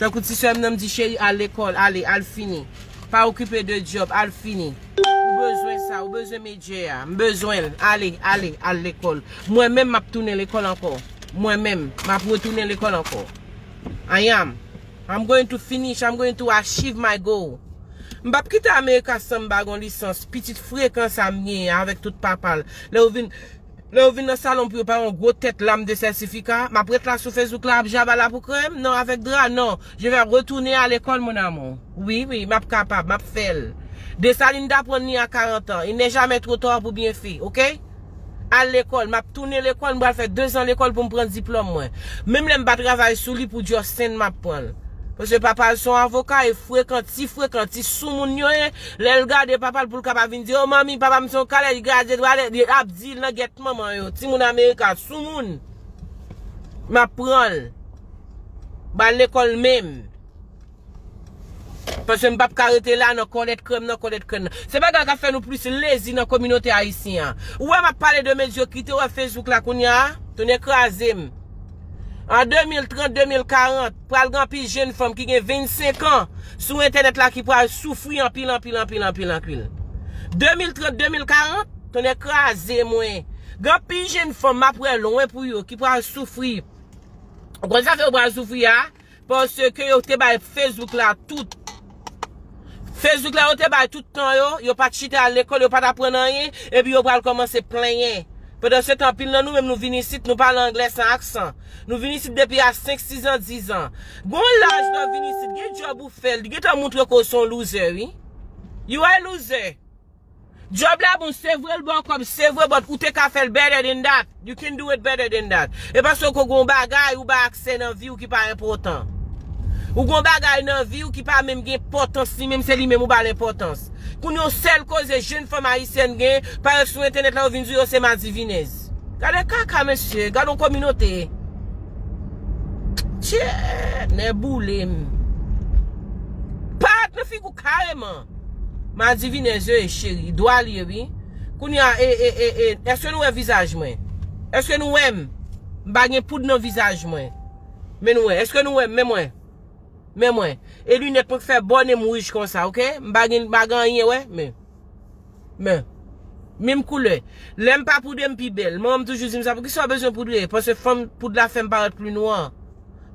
Donc, si je me dis, chérie, à l'école, allez, allez, fini. Pas occupé de job, al fini. Ou besoin ça, ou besoin média, besoin aller à l'école. Moi-même m'a tourné l'école encore. Moi-même m'a retourné l'école encore. I'm going to finish, I'm going to achieve my goal. M'pa quitter America sans bagon licence, petite fréquence à mien avec tout papa. Là on vient dans salon pour pas un gros tête lame de certificat, m'a prête là sur Facebook là, j'avais là pour crème, non avec drap, non, je vais retourner à l'école mon amour. Oui oui, m'a capable, m'a fait. De ça d'apprendre ni à 40 ans, il n'est jamais trop tard pour bien faire, OK? À l'école, m'a tourner l'école, m'a faire 2 ans l'école pour me prendre diplôme moi. Même là m'a travailler sous lui pour Justin m'a prendre. Parce que papa son avocat est fréquent, sous mon yo, le garde papa pour capable venir dire oh mamie papa me son calé, il garde il a dit la get maman yo, ti mon américain sous mon m'a prend ba l'école même. Parce que m'pa pas arrêter là dans connaître crème. C'est pas gars qui fait nous plus lazy dans communauté haïtienne. Ouais m'a parler de médiocrité ouais Facebook là qu'on y a, ton écrasé. En 2030-2040, pour le grand pile jeune femme qui a 25 ans, sur Internet là, qui pourra souffrir en pile. 2030-2040, ton écrasé, moi. Grand pile jeune femme, après loin pour eux, qui pourra souffrir. Comment ça fait pour souffrir, hein? Parce que vous te bail Facebook là, tout. Facebook là, vous te bail tout le temps, vous pas chiter à l'école, vous pas d'apprendre rien, et puis vous pourra commencer à plaindre. Pendant ce temps, nous-mêmes, nous venons ici, nous parlons anglais sans accent. Nous venons ici depuis à 5, 6 ans, 10 ans. Bon, l'âge, nous venons ici, il y a un job ou fait, il y a un montre qu'on est un loser, oui. You are a loser. Job là, bon, c'est vrai, bon, comme c'est vrai, but ou t'es qu'à faire better than that. You can do it better than that. Et parce que qu'on bagaille ou pas accès dans la vie ou qui pas important. Ou qu'on bagaille dans la vie ou qui pas même importance, même c'est lui-même ou pas l'importance. Pour nous, seule cause de jeunes femmes haïtiennes, par sur Internet, là, on vient dire, c'est ma divinez. Regardez, caca, monsieur, regardez, communauté. Tchè, ne boulem. Pas, ne figou carrément. Ma divinez, chérie, doit lier, oui. Est-ce que nous avons visage, moi? Est-ce que nous aimons? Baguez pour nos visages, moi. Mais nous, est-ce que nous aimons, mais moi? Mais moi, et lui n'est pas faire bonne et mourir comme ça, ok? M'baganye, ouais, mais, même couleur. L'aime pas pour des plus belle. Moi, m'aime toujours dire ça, pour qui soit besoin pour lui? Parce que femme, pour la femme paraît plus noire.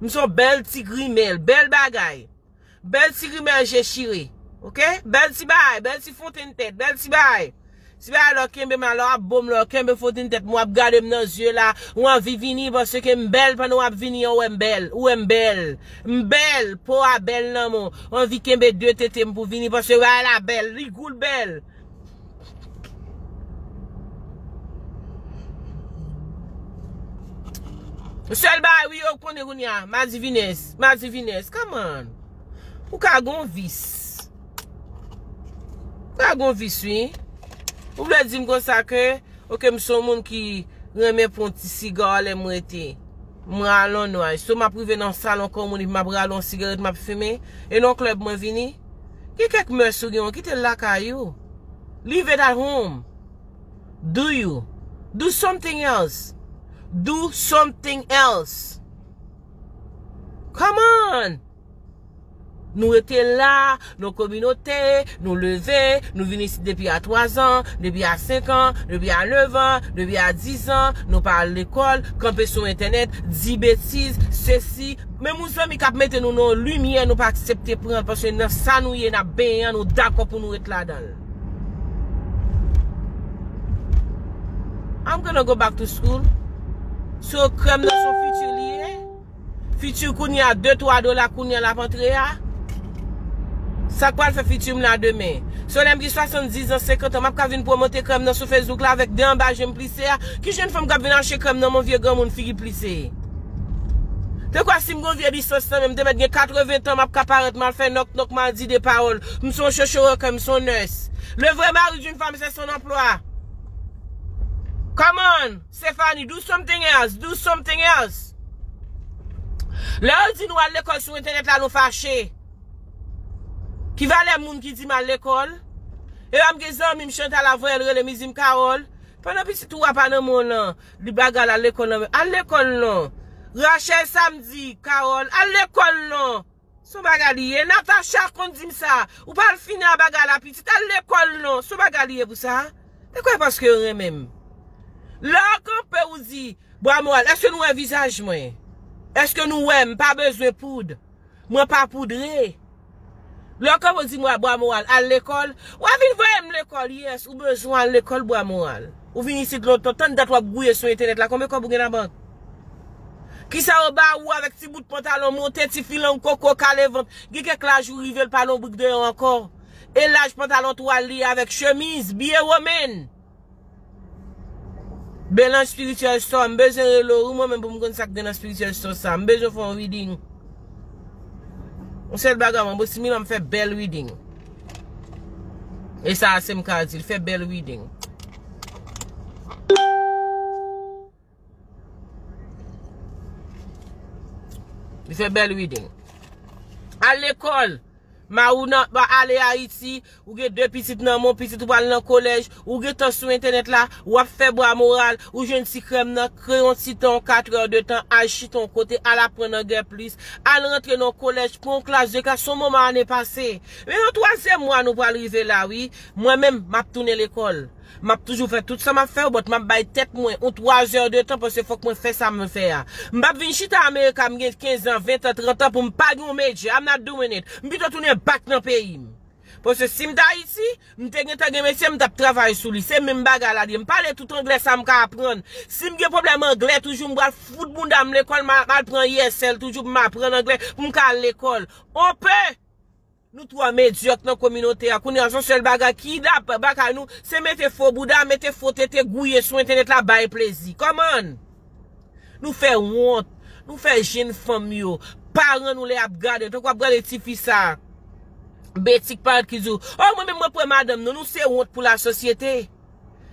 Nous sommes belles petits grimelles, belles bagailles. Belles petits grimelles, j'ai chiré. Ok? Belles petits bailles, belles petits fontaines de tête, belles petits bailles. Si pas alors qu'elle me malade, bombe leur qu'elle me faut une tête, moi regarder dans les yeux là, ou envie venir parce que m'belle pendant ou venir ou m'belle, m'belle pour a belle non mon, envie qu'elle me deux têtes pour venir parce que la belle, rigoule belle. Seul bah oui, on connaît Rounia, ma divinesse, come on. Ou ka gon vice. Ka gon vice, oui. Ou vle di m kon sa ke, ok m son moun ki reme pon ti sigar le m rete. M ralon noy. So m'a privé nan salon kon moun, m'a ralon sigaret m'a fume, et non club m vini. Ki kek meurs yon, ki te la kayou. Leave it at home. Do you? Do something else. Do something else. Come on. Nous étions là, nos communautés, nous lever, nous venons depuis à 3 ans, depuis à 5 ans, depuis à 9 ans, depuis à 10 ans, nous parlons à l'école, camper sur internet, dit bêtises, ceci. Même nous amis qui mettent nous nos lumières, nous pas accepter prendre parce que nous ça nous y est, nous d'accord pour nous être là-dedans. I'm gonna go back to school. So crème dans son futur lié. Futur kounia 2-3 $ kounia la rentrée. Ça quoi fait futur là demain. So l'aime qui 70 ans 50 ans m'a ka vinn promoter crème dans sur Facebook là avec des emballage me plissé qui jeune femme ka vinn acheter crème dans mon vieux grand monde fille plissé. T'es quoi si mon vieux distance même de mettre 80 ans m'a ka paraître mal fait knock m'a dit des paroles. Me son chercheur comme son nurse. Le vrai mari d'une femme c'est son emploi. Come on, Stéphanie, do something else, do something else. Là, on dit nous à l'école sur internet, là, nous fâchés. Qui va les moun qui dit mal l'école? Et on me dit, je chante à la voix, elle me dit, Carole. Pendant que tu n'as pas de monde, du bagarre à l'école, non. À l'école, non. Rachel samedi, Carole, à l'école, non. Son bagalier, Natacha, qu'on dit ça. Ou pas le finir à bagarre la petite, à l'école, non. Son bagalier pour ça. Et quoi parce que rien même? Là, quand peut vous dire, est-ce que nous envisageons moi? Est-ce que nous aimons pas besoin de poudre? Moi, pas poudré. Là, quand vous dites, moi, à l'école, ou venez voir l'école, yes, ou besoin à l'école, bois moral. Ou venez ici de l'autre, tant d'être ou bouiller sur internet, là, combien vous avez la banque? Qui ça au bas ou avec petit bout de pantalon, monter, petit filon, coco, calé, ventre, qui est là, je vous rive le pantalon, bouc de encore. Et là, je pantalon, toi, lié avec chemise, billet romaine. Bélange spirituel store, besoin de l'eau, moi-même pour me contacter dans la spirituel store, ça, besoin de faire un reading. On sait le bagage, on peut faire bel reading. Et ça, c'est me dit, il fait bel reading. Il fait bel reading. À l'école. Ma ou nan, ba aller à Haïti, ou ge deux petites nan mon petit ou al nan collège, ou ge ton sur internet là, ou a fait bois moral, ou jeune si crème nan, crayon si ton 4 heures de temps, achi ton côté, à la prendre guerre plus, à rentrer dans collège, pour classe de cas, son moment année passée. Mais en troisième mois, nous pour arriver là, oui, moi-même, m'a tourné l'école. M'a toujours fait tout ça, m'a fait, mais m'a baille tête moins, ou 3 heures de temps, parce que faut que moi fais ça, me faire. M'a venu chita à Amérique, m'a 15 ans, 20 ans, 30 ans, pour me payer un métier, I'm not doing it. M'bito tourner back dans le pays. Parce que si m'da ici, m'te métier, m'ta travail sous lui, c'est même bagarre là, m'parle tout anglais, ça m'ka apprendre. Si m'ge problème anglais, toujours m'bral fout moun dans l'école, m'a prend ISL, toujours m'apprendre anglais, m'ka à l'école. On peut! Nous trois médiocres dans la communauté, nous avons un seul bagage qui est nous, c'est mettre faux Bouddha, mettre faux tété, gouiller sur internet là, bail plaisir. Comment? Nous faisons honte, nous faisons jeune femme, parents nous les abgarder, nous avons les petits fils ça. Bétique parle qui dit, oh moi-même, moi, madame, nous faisons honte pour la société.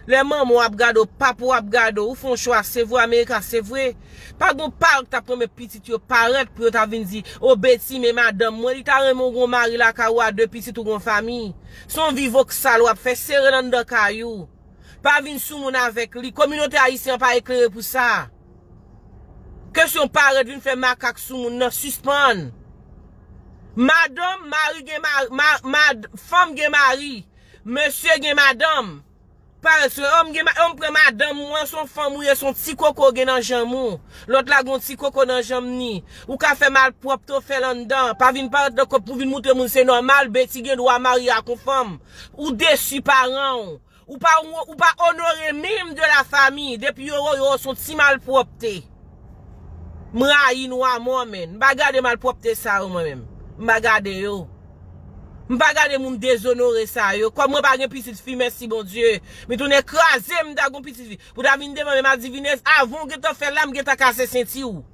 Les mamans abgado, papa abgado, ou font choix, c'est vrai, Américain, c'est vrai. Pas bon parle, t'as pris mes petites, parents, puis t'as venu dire, oh, Betty, mais madame, moi, il t'a remis mon grand mari, la kawa, deux petites, ou grand famille. Son vivant que ça, l'ouap, fait serrer dans le caillou. Pas venu sous mon avec lui. Communauté haïtienne, pas éclairé pour ça. Que son parent vient faire macaque sous mon, non, suspend. Madame, mari, femme, mari. Monsieur, madame. Parce que homme prend madame, moi, son femme, son petit coco dans jamon. L'autre la gon petit coco dans jamni. Ou ka fait mal propre, to fait l'endans. Pas vin pas de pour vin montrer moun c'est normal, beti gen droit marier à con femme. Ou déçu parent. ou pas honorer même de la famille, depuis yon son si malpropreté. M'raï noua moi-même, m'bagade malpropreté ça moi-même, m'bagade yo. M'bagade moun déshonorer ça yo, comme m'bagade une petite fille, merci bon Dieu, mais ton écrasé m'dagon petite fille, pour d'avoir une demande ma divinesse, avant que t'en fait l'âme, que t'en casse senti ou.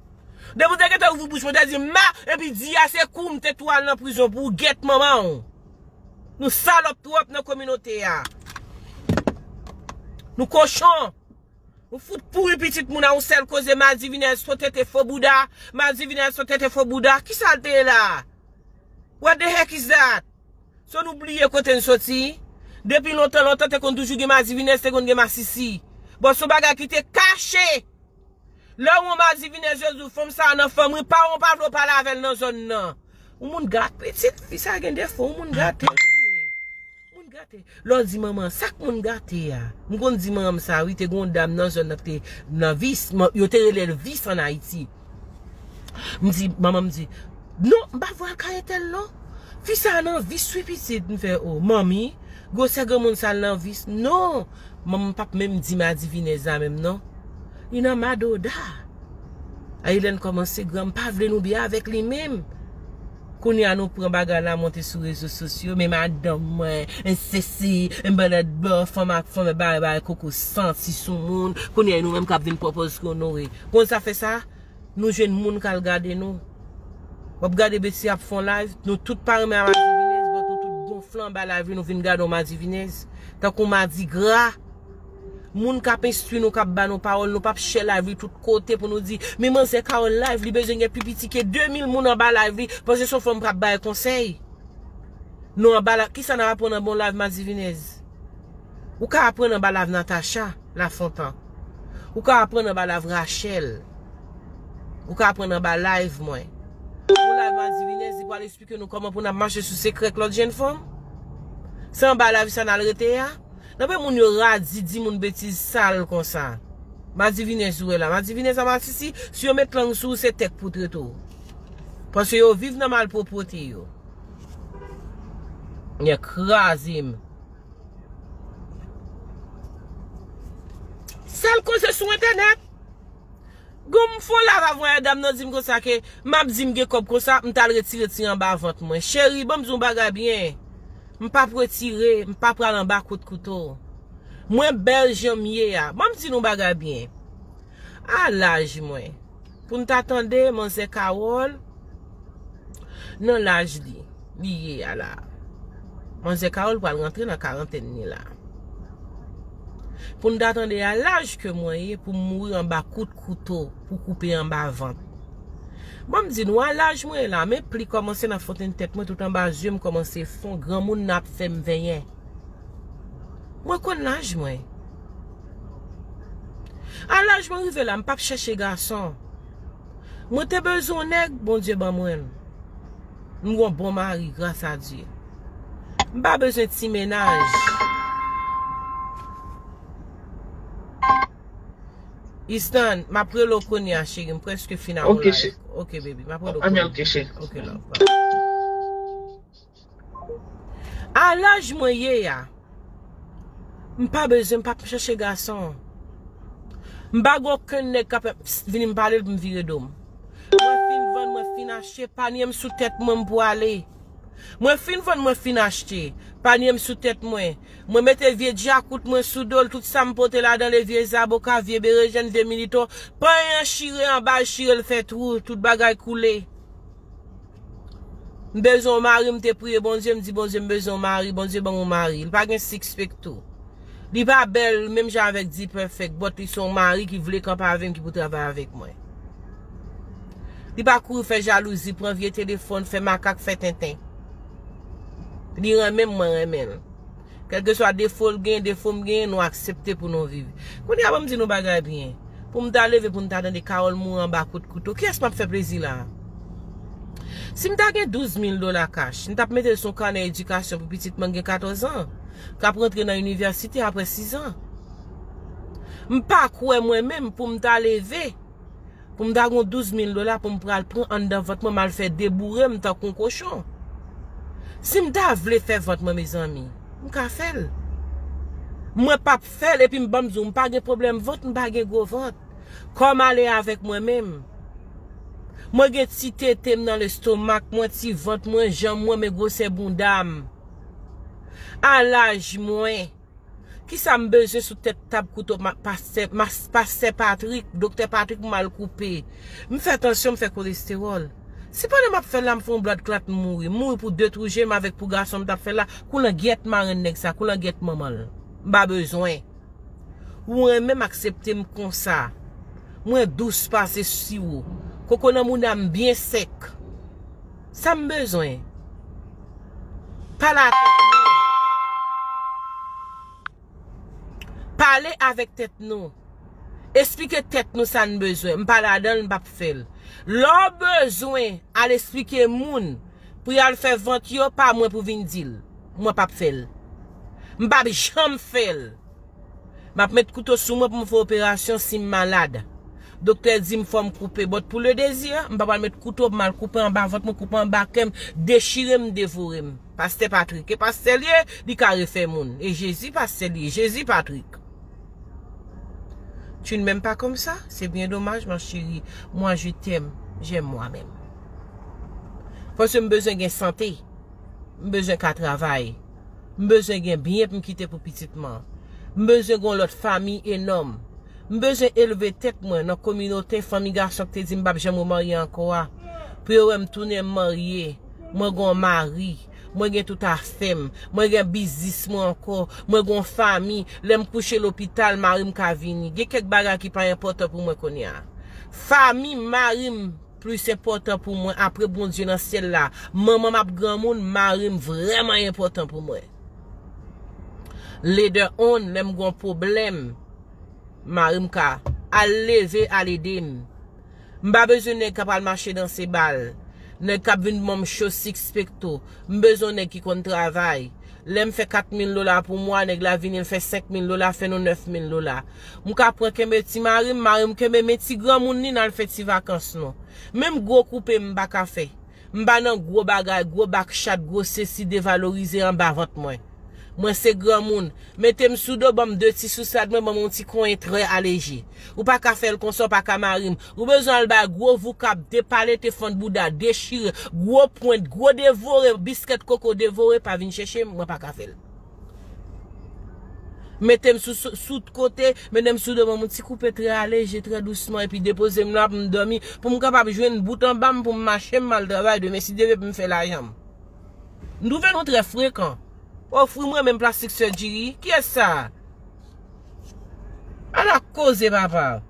De vous dire que t'en vous bouche, vous dire ma, et puis dis à ces coups, m'te toile en prison pour guette maman. Nous salopes trop dans la communauté. Nous cochons. Nous foutons pourri petit moun à un seul cause de ma divinelle, soit t'es faux Bouddha. Ma divinelle, soit t'es faux Bouddha. Qui ça t'es là? What the heck is that? Si on oublie qu'on t'en sorti, depuis longtemps, t'es qu'on toujours ma divinelle, t'es qu'on ma sissi. Bon, ce bagage qui t'es caché. Là où ma divinelle, je vous fais ça en forme, nous parlons pas là avec nos zones, non. Ou moun gâte, petit, fils a des défauts, moun gâte. L'on dit maman, ça que mon gâte ya. M'gon dit maman ça, oui, t'es gon dame nan zone nan vice, yo te relève vice en Haïti. M'di, maman m'di, non, m'ba voir kayetel non. Fils a nan vice, suis petit, m'fè, oh, mami, go se gon moun sal nan vice. Non, maman pap même dit ma divineza même non. Il nan ma doda. A il en commencé grand, pas vle nous bien avec lui-même. Qu'on y a nous prend bagarre là monter sur les réseaux sociaux mais madame moi ceci un balade bon femme bagarre coco senti sous monde qu'on y a nous même qu'a venir propose qu'on aurait quand ça fait ça nous jeunes monde qu'a regarder nous on regarder bêtis à fond live nous toutes parents ma divinesse nous tout gonflant ba la vie nous venir regarder ma divinesse tant qu'on m'a dit gras moun k'ap instruit nous k'ap ba nos paroles nous pas chercher la vie tout côté pour nous dire mais man c'est Carole live li besoin plus petit que 2000 moun en bas la vie parce que son femme k'ap ba conseil nous en bas la qui ça n'a apprendre un bon live ma divinesse ou ka apprendre en bas live Natacha la Fontan ou ka apprendre en bas live Rachel ou ka apprendre en bas live moi pour live ma divinesse il va expliquer nous comment pour marcher sur secret l'autre jeune femme sans bas la vie ça n'a arrêté là. Non, mais mon yora dit mon bêtise sale comme ça. Ma divinée sous là. Ma divinée ça m'a si on met l'angle sous c'est tête pour tout tout. Parce que yo vivent dans malpropreté yo. Ni krasim. Sale comme ça sur internet. Gomme font là va voir dame non dit comme ça que m'a dit me comme ça, m'ta retirer en bas vente moi. Chéri, bon zon baga bien. M'pa pour tirer, m'pa pour aller en bas de couteau. Moi, belle jambier, moi, m'dis nous baga bien. À l'âge, moi. Pour nous t'attendre, monsieur Carole, non, l'âge, lié à la. Monsieur Carole va rentrer dans la quarantaine, là. Pour nous t'attendre à l'âge que moi, pour mourir en bas de couteau, pour couper en bas ventre. Moi, je dis, nous, à l'âge, moi, là, mes plis commencent à foutre une tête, moi, tout en bas, je me commence à fond, grand monde n'a pas fait me veiller. Moi, qu'on l'âge, moi. À l'âge, moi, je vais là, je ne vais pas chercher garçon. Moi, j'ai besoin de bon Dieu, bon moi. Nous avons un bon mari, grâce à Dieu. Je n'ai pas besoin de petit ménage. Istan, ma pré lo koni a chéri, presque final. Ok, chéri. Ok, baby, ma pré lo koni. Ok, chéri. Ok, là. À l'âge moyen, ya, m'pas besoin, m'pas chercher garçon. M'pas aucun nèg capable venir me parler pour me virer d'homme. Moi fin vendre, moi fin acheter, panier me sous tête moi pour aller. Moi fin vendre, moi fin acheter, panier me sous tête moi. Moi mette vieux diacoute moi sous dol tout ça me porter là dans les vieux aboka, vieux béréjène, vieux militants, pas un chiré en bas, chiré le fait tout, toute bagaille couler. Besoin mari, m'te prier bon Dieu, me dit bon Dieu, besoin mari, bon Dieu bon mon mari, il pas un six pack tout. Il pas belle même j'ai avec dit perfect, but il son mari qui voulait camper avec moi qui pour travailler avec moi. Il pas courir faire jalousie, prend vieux téléphone, fait macaque, fait tintin. Il remet moi remet. Quel que soit défaut gain, défaut gain, nous accepter pour nous vivre. Quand il a me dit nous bagarre bien. Pour me t'aller pour me t'attendre Carole Morette en bas coup de couteau. Qui est-ce qui m'a fait plaisir là? Si me t'a gain $12,000 cash, me t'a mettre son carnet éducation pour petite man gain 14 ans, qu'a rentrer dans l'université après 6 ans. Me pas croire moi-même pour me t'lever. Pour me t'a gain $12,000 pour me prendre en dans votre moi mal fait débourer me t'a con cochon. Si me t'a voulait faire votre moi mes amis. M'ka fèl. moi pas faire et puis me bam zoom pas de problème vote me pas de gros vote comme aller avec moi-même moi j'ai petit tété dans l'estomac moi petit vote moi jambes moi mes grosses bondam à l'âge moi qui ça me besoin sous tête table couteau pasteur Patrick docteur Patrick mal coupé me fait attention me fait cholestérol. Si pas de m'a fait là, me font blood clot mourir. Mourir pour deux trous, j'aime avec pour garçon m'a fait là. Coulant guette marine nèg ça, coulant guette maman. Pas besoin. Ou même accepter me comme ça. Moi douce passer si ou. Koko nan moun âme bien sec. Ça me besoin. Pas la tête. Parler avec tête nous. Expliquer tête nous ça ne besoin. Me pas la donne, pas faire. L'on besoin à l'expliquer moun pour y faire vente yo pas moi pour venir dire moi pas faire m'pa jamais faire m'a mettre couteau sous moi pour me faire opération si malade docteur dit me faut me couper botte pour le désir m'pa pas mettre couteau mal couper en bas ventre me couper en bas kem déchirer me dévorer pasteur Patrick et pasteur Lier li ka refaire moun et Jésus pasteur Lier Jésus Patrick. Tu ne m'aimes pas comme ça? C'est bien dommage, ma chérie. Moi, je t'aime. J'aime moi-même. Parce que j'ai besoin de santé. J'ai besoin de travail. J'ai besoin de bien pour me quitter pour petitement. J'ai besoin de l'autre famille énorme. J'ai besoin d'élever tête, moi, dans la communauté, famille, garçon, qui te dit, je vais me marier encore. Puis, je vais me tourner marier. Moi, je vais me marier. Moi j'ai tout à faire, moi j'ai business moi encore, moi j'ai famille, l'aime coucher l'hôpital Marim Kavini. J'ai quelques bagages qui pas important pour moi connaître. Famille Marim plus important pour moi après bon Dieu dans ciel là. Maman m'a grand monde Marim vraiment important pour moi. Les deux on l'aime gon problème. Marim ka à lever à l'aider. M'pas besoin de capable marcher dans ces balles. Ne cap vinn mom chose six pecto besoin nèg qui kon travail l'aime fait $4,000 pour moi nèg la vinn il fait $5,000 fait nous $9,000 mon ka prend que petit marim que mes petit grand moun ni nan fait ti vacances non même gros coupé m'ba ka fait m'ba nan gros bagay gros bac chat gros ceci dévalorisé en bas vente moi c'est grand moun mettez-me sous dos bam deux petits sous ça moi mon petit coin très allégé ou pas qu'à faire le consort pas qu'à marim ou besoin le ba gros vous cap dépaler te fond bouda déchirer gros pointe gros dévorer biscuit coco dévorer pas venir chercher moi pas qu'à faire mettez-me sous de côté mettez-me sous dos mon petit coupé très allégé très doucement et puis déposez-moi là pour me dormir pour me capable jouer une bouton bam pour marcher mal travail de mais si devait me faire la jambe nous venons très fréquent. Offre-moi même plastique surgery. Qui est ça? À la cause, papa.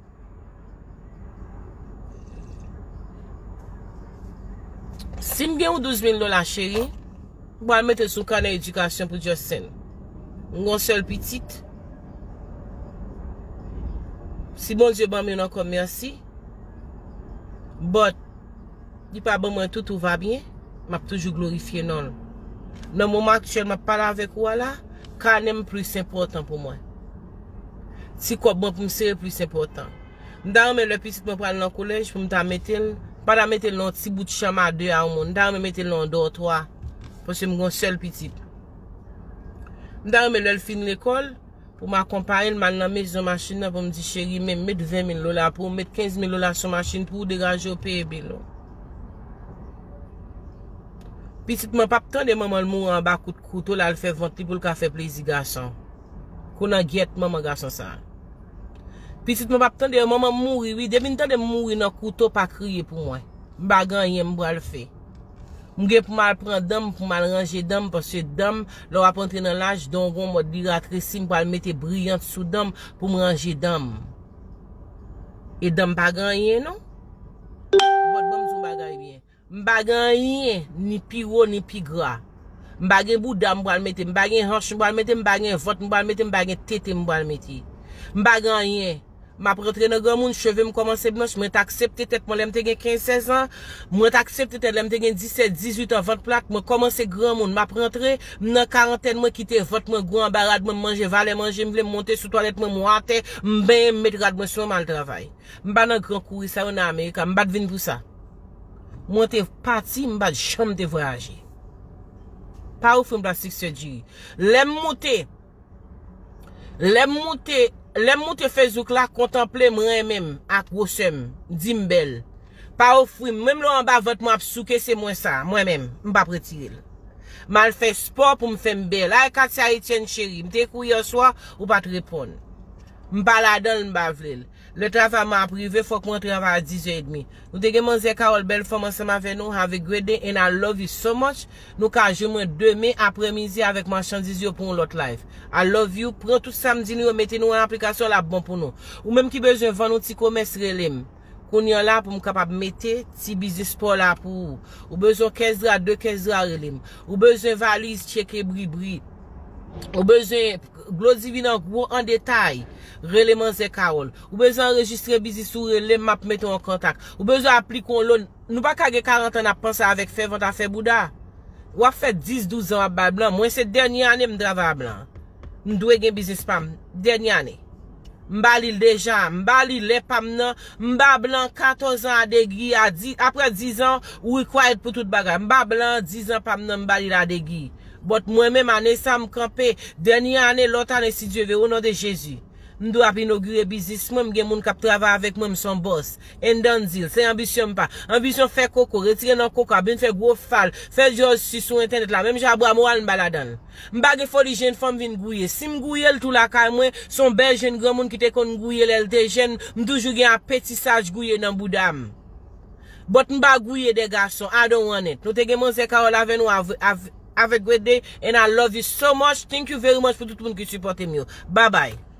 Si je gagne $12,000, chérie, je vais mettre sous canne éducation pour Justin. Mon seul petit. Si bon Dieu m'a mis encore merci. But, il n'y a pas bon tout va bien. Je vais toujours glorifier non. Dans le moment actuel, je parle avec vous là, canem plus important pour moi. Si quoi bon pour me c'est plus important. Dans le petit pour aller dans le collège pour me mettre pas la mettre dans petit bout de chambre à deux à mon, dans me mettre dans dortoir parce que mon seul petit. Dans le fin de l'école pour m'accompagner dans la maison machine pour me dire chérie, même mettre $20,000 pour mettre $15,000 sur machine pour dégager au PB. Petitement pas tant de maman mou en bas coup de couteau là elle fait vente pour le café plaisir garçon. Qu'on a guette maman garçon ça. Petitement pas tant de maman mourir oui depuis tant de mourir dans couteau pas crier pour moi. M'ba gagner m'bra le fait. M'gè pour mal prendre dame pour mal ranger dame parce que dame leur a rentrer dans l'âge donc on mode dilatrice pour mettre brillante sous dame pour me ranger dame. Et dame pas gagner non? Votre bon sou bagaille bien. M'ba gagné ni piro ni pigra. M'ba gagné bouda m'ba le mettre, m'ba gagné hanche m'ba le mettre, m'ba gagné vote m'ba le mettre, m'ba gagné tete m'ba le mettre. M'ba gagné. M'a rentré dans grand monde cheveux me commencer blanche, moi t'accepter tête moi l'aime te gagné 15 16 ans, moi t'accepter tête l'aime te gagné 17 18 ans, vote plaque, moi commencer grand monde, m'a rentré dans quarantaine moi quitter vote moi grand embarras moi manger valer manger me monter sous toilette moi monter, m'ben mettre rad moi sur mal travail. M'ba dans grand courir ça en Amérique, m'ba venir pour ça. Moi t'es parti, m'bad chambre de voyager. Pas ouf un plastique surgery. L'aime monter. Les monter Facebook là, contempler moi-même, à grossem, dimbel. Pas offrir, même là en bas, votre moi, souke, c'est moi ça, moi-même, m'pas retirer. Mal fait sport pour me faire belle. Là, quand ça Etienne chérie, m'te couille en soi, ou pas te répondre. M'pas la donne, m'pas vle. Le travail m'a privé, faut qu'on travaille à 10h30. Nous te mangé Carole belle femme ensemble avec nous, avec great day, and I love you so much. Nous ka jouer demain après-midi avec marchandise pour l'autre live. I love you. Prends tout samedi, nous mettez nous en application là bon pour nous. Ou même qui besoin vendre un petit commerce relem. Qu'on y a là pour me capable mettre petit business pour là pour. Ou besoin 15 à 2 15 à relem. Ou besoin valise checker bri-bri. Ou besoin Globe Divine en gros en détail. Relèvement c'est Carole. Ou besoin enregistrer business sur relève map mettre en contact. Ou besoin appliquer un loan. Nous pas qu'à 40 ans à penser avec faire vente à faire Bouddha. Ou a fait 10 12 ans à blanc. Moi cette dernière année me travaille blanc. Nous doit gain business pam dernière année. M'balil déjà, m'balil les pam nan, m'ba blanc 14 ans à dégui à 10 après 10 ans ou required pour toute bagarre. M'ba blanc 10 ans pam nan m'balil à dégui. But moi-même année ça me camper dernière année l'autre année si Dieu veut au nom de Jésus. Je dois inaugurer business, moi-même, j'ai mon cap travail avec moi, son boss. And done deal, c'est ambition pas. Ambition faire coco, retirer dans coco, bien faire gros fal, faire jose sur internet là, même j'ai aboua moi, le baladan. M'bagé folie jeune femme vient gouiller. Si m'gouiller tout la caille, moi, son bel jeune grand monde qui te kon gouiller, elle te jeune, m'toujou gen appétissage gouiller dans boudam. Bot m'ba gouiller des garçons, I don't want it. Nous te gen monsè Carole avec nous, avec great day, and I love you so much. Thank you very much for tout le monde qui supporte mieux. Bye bye.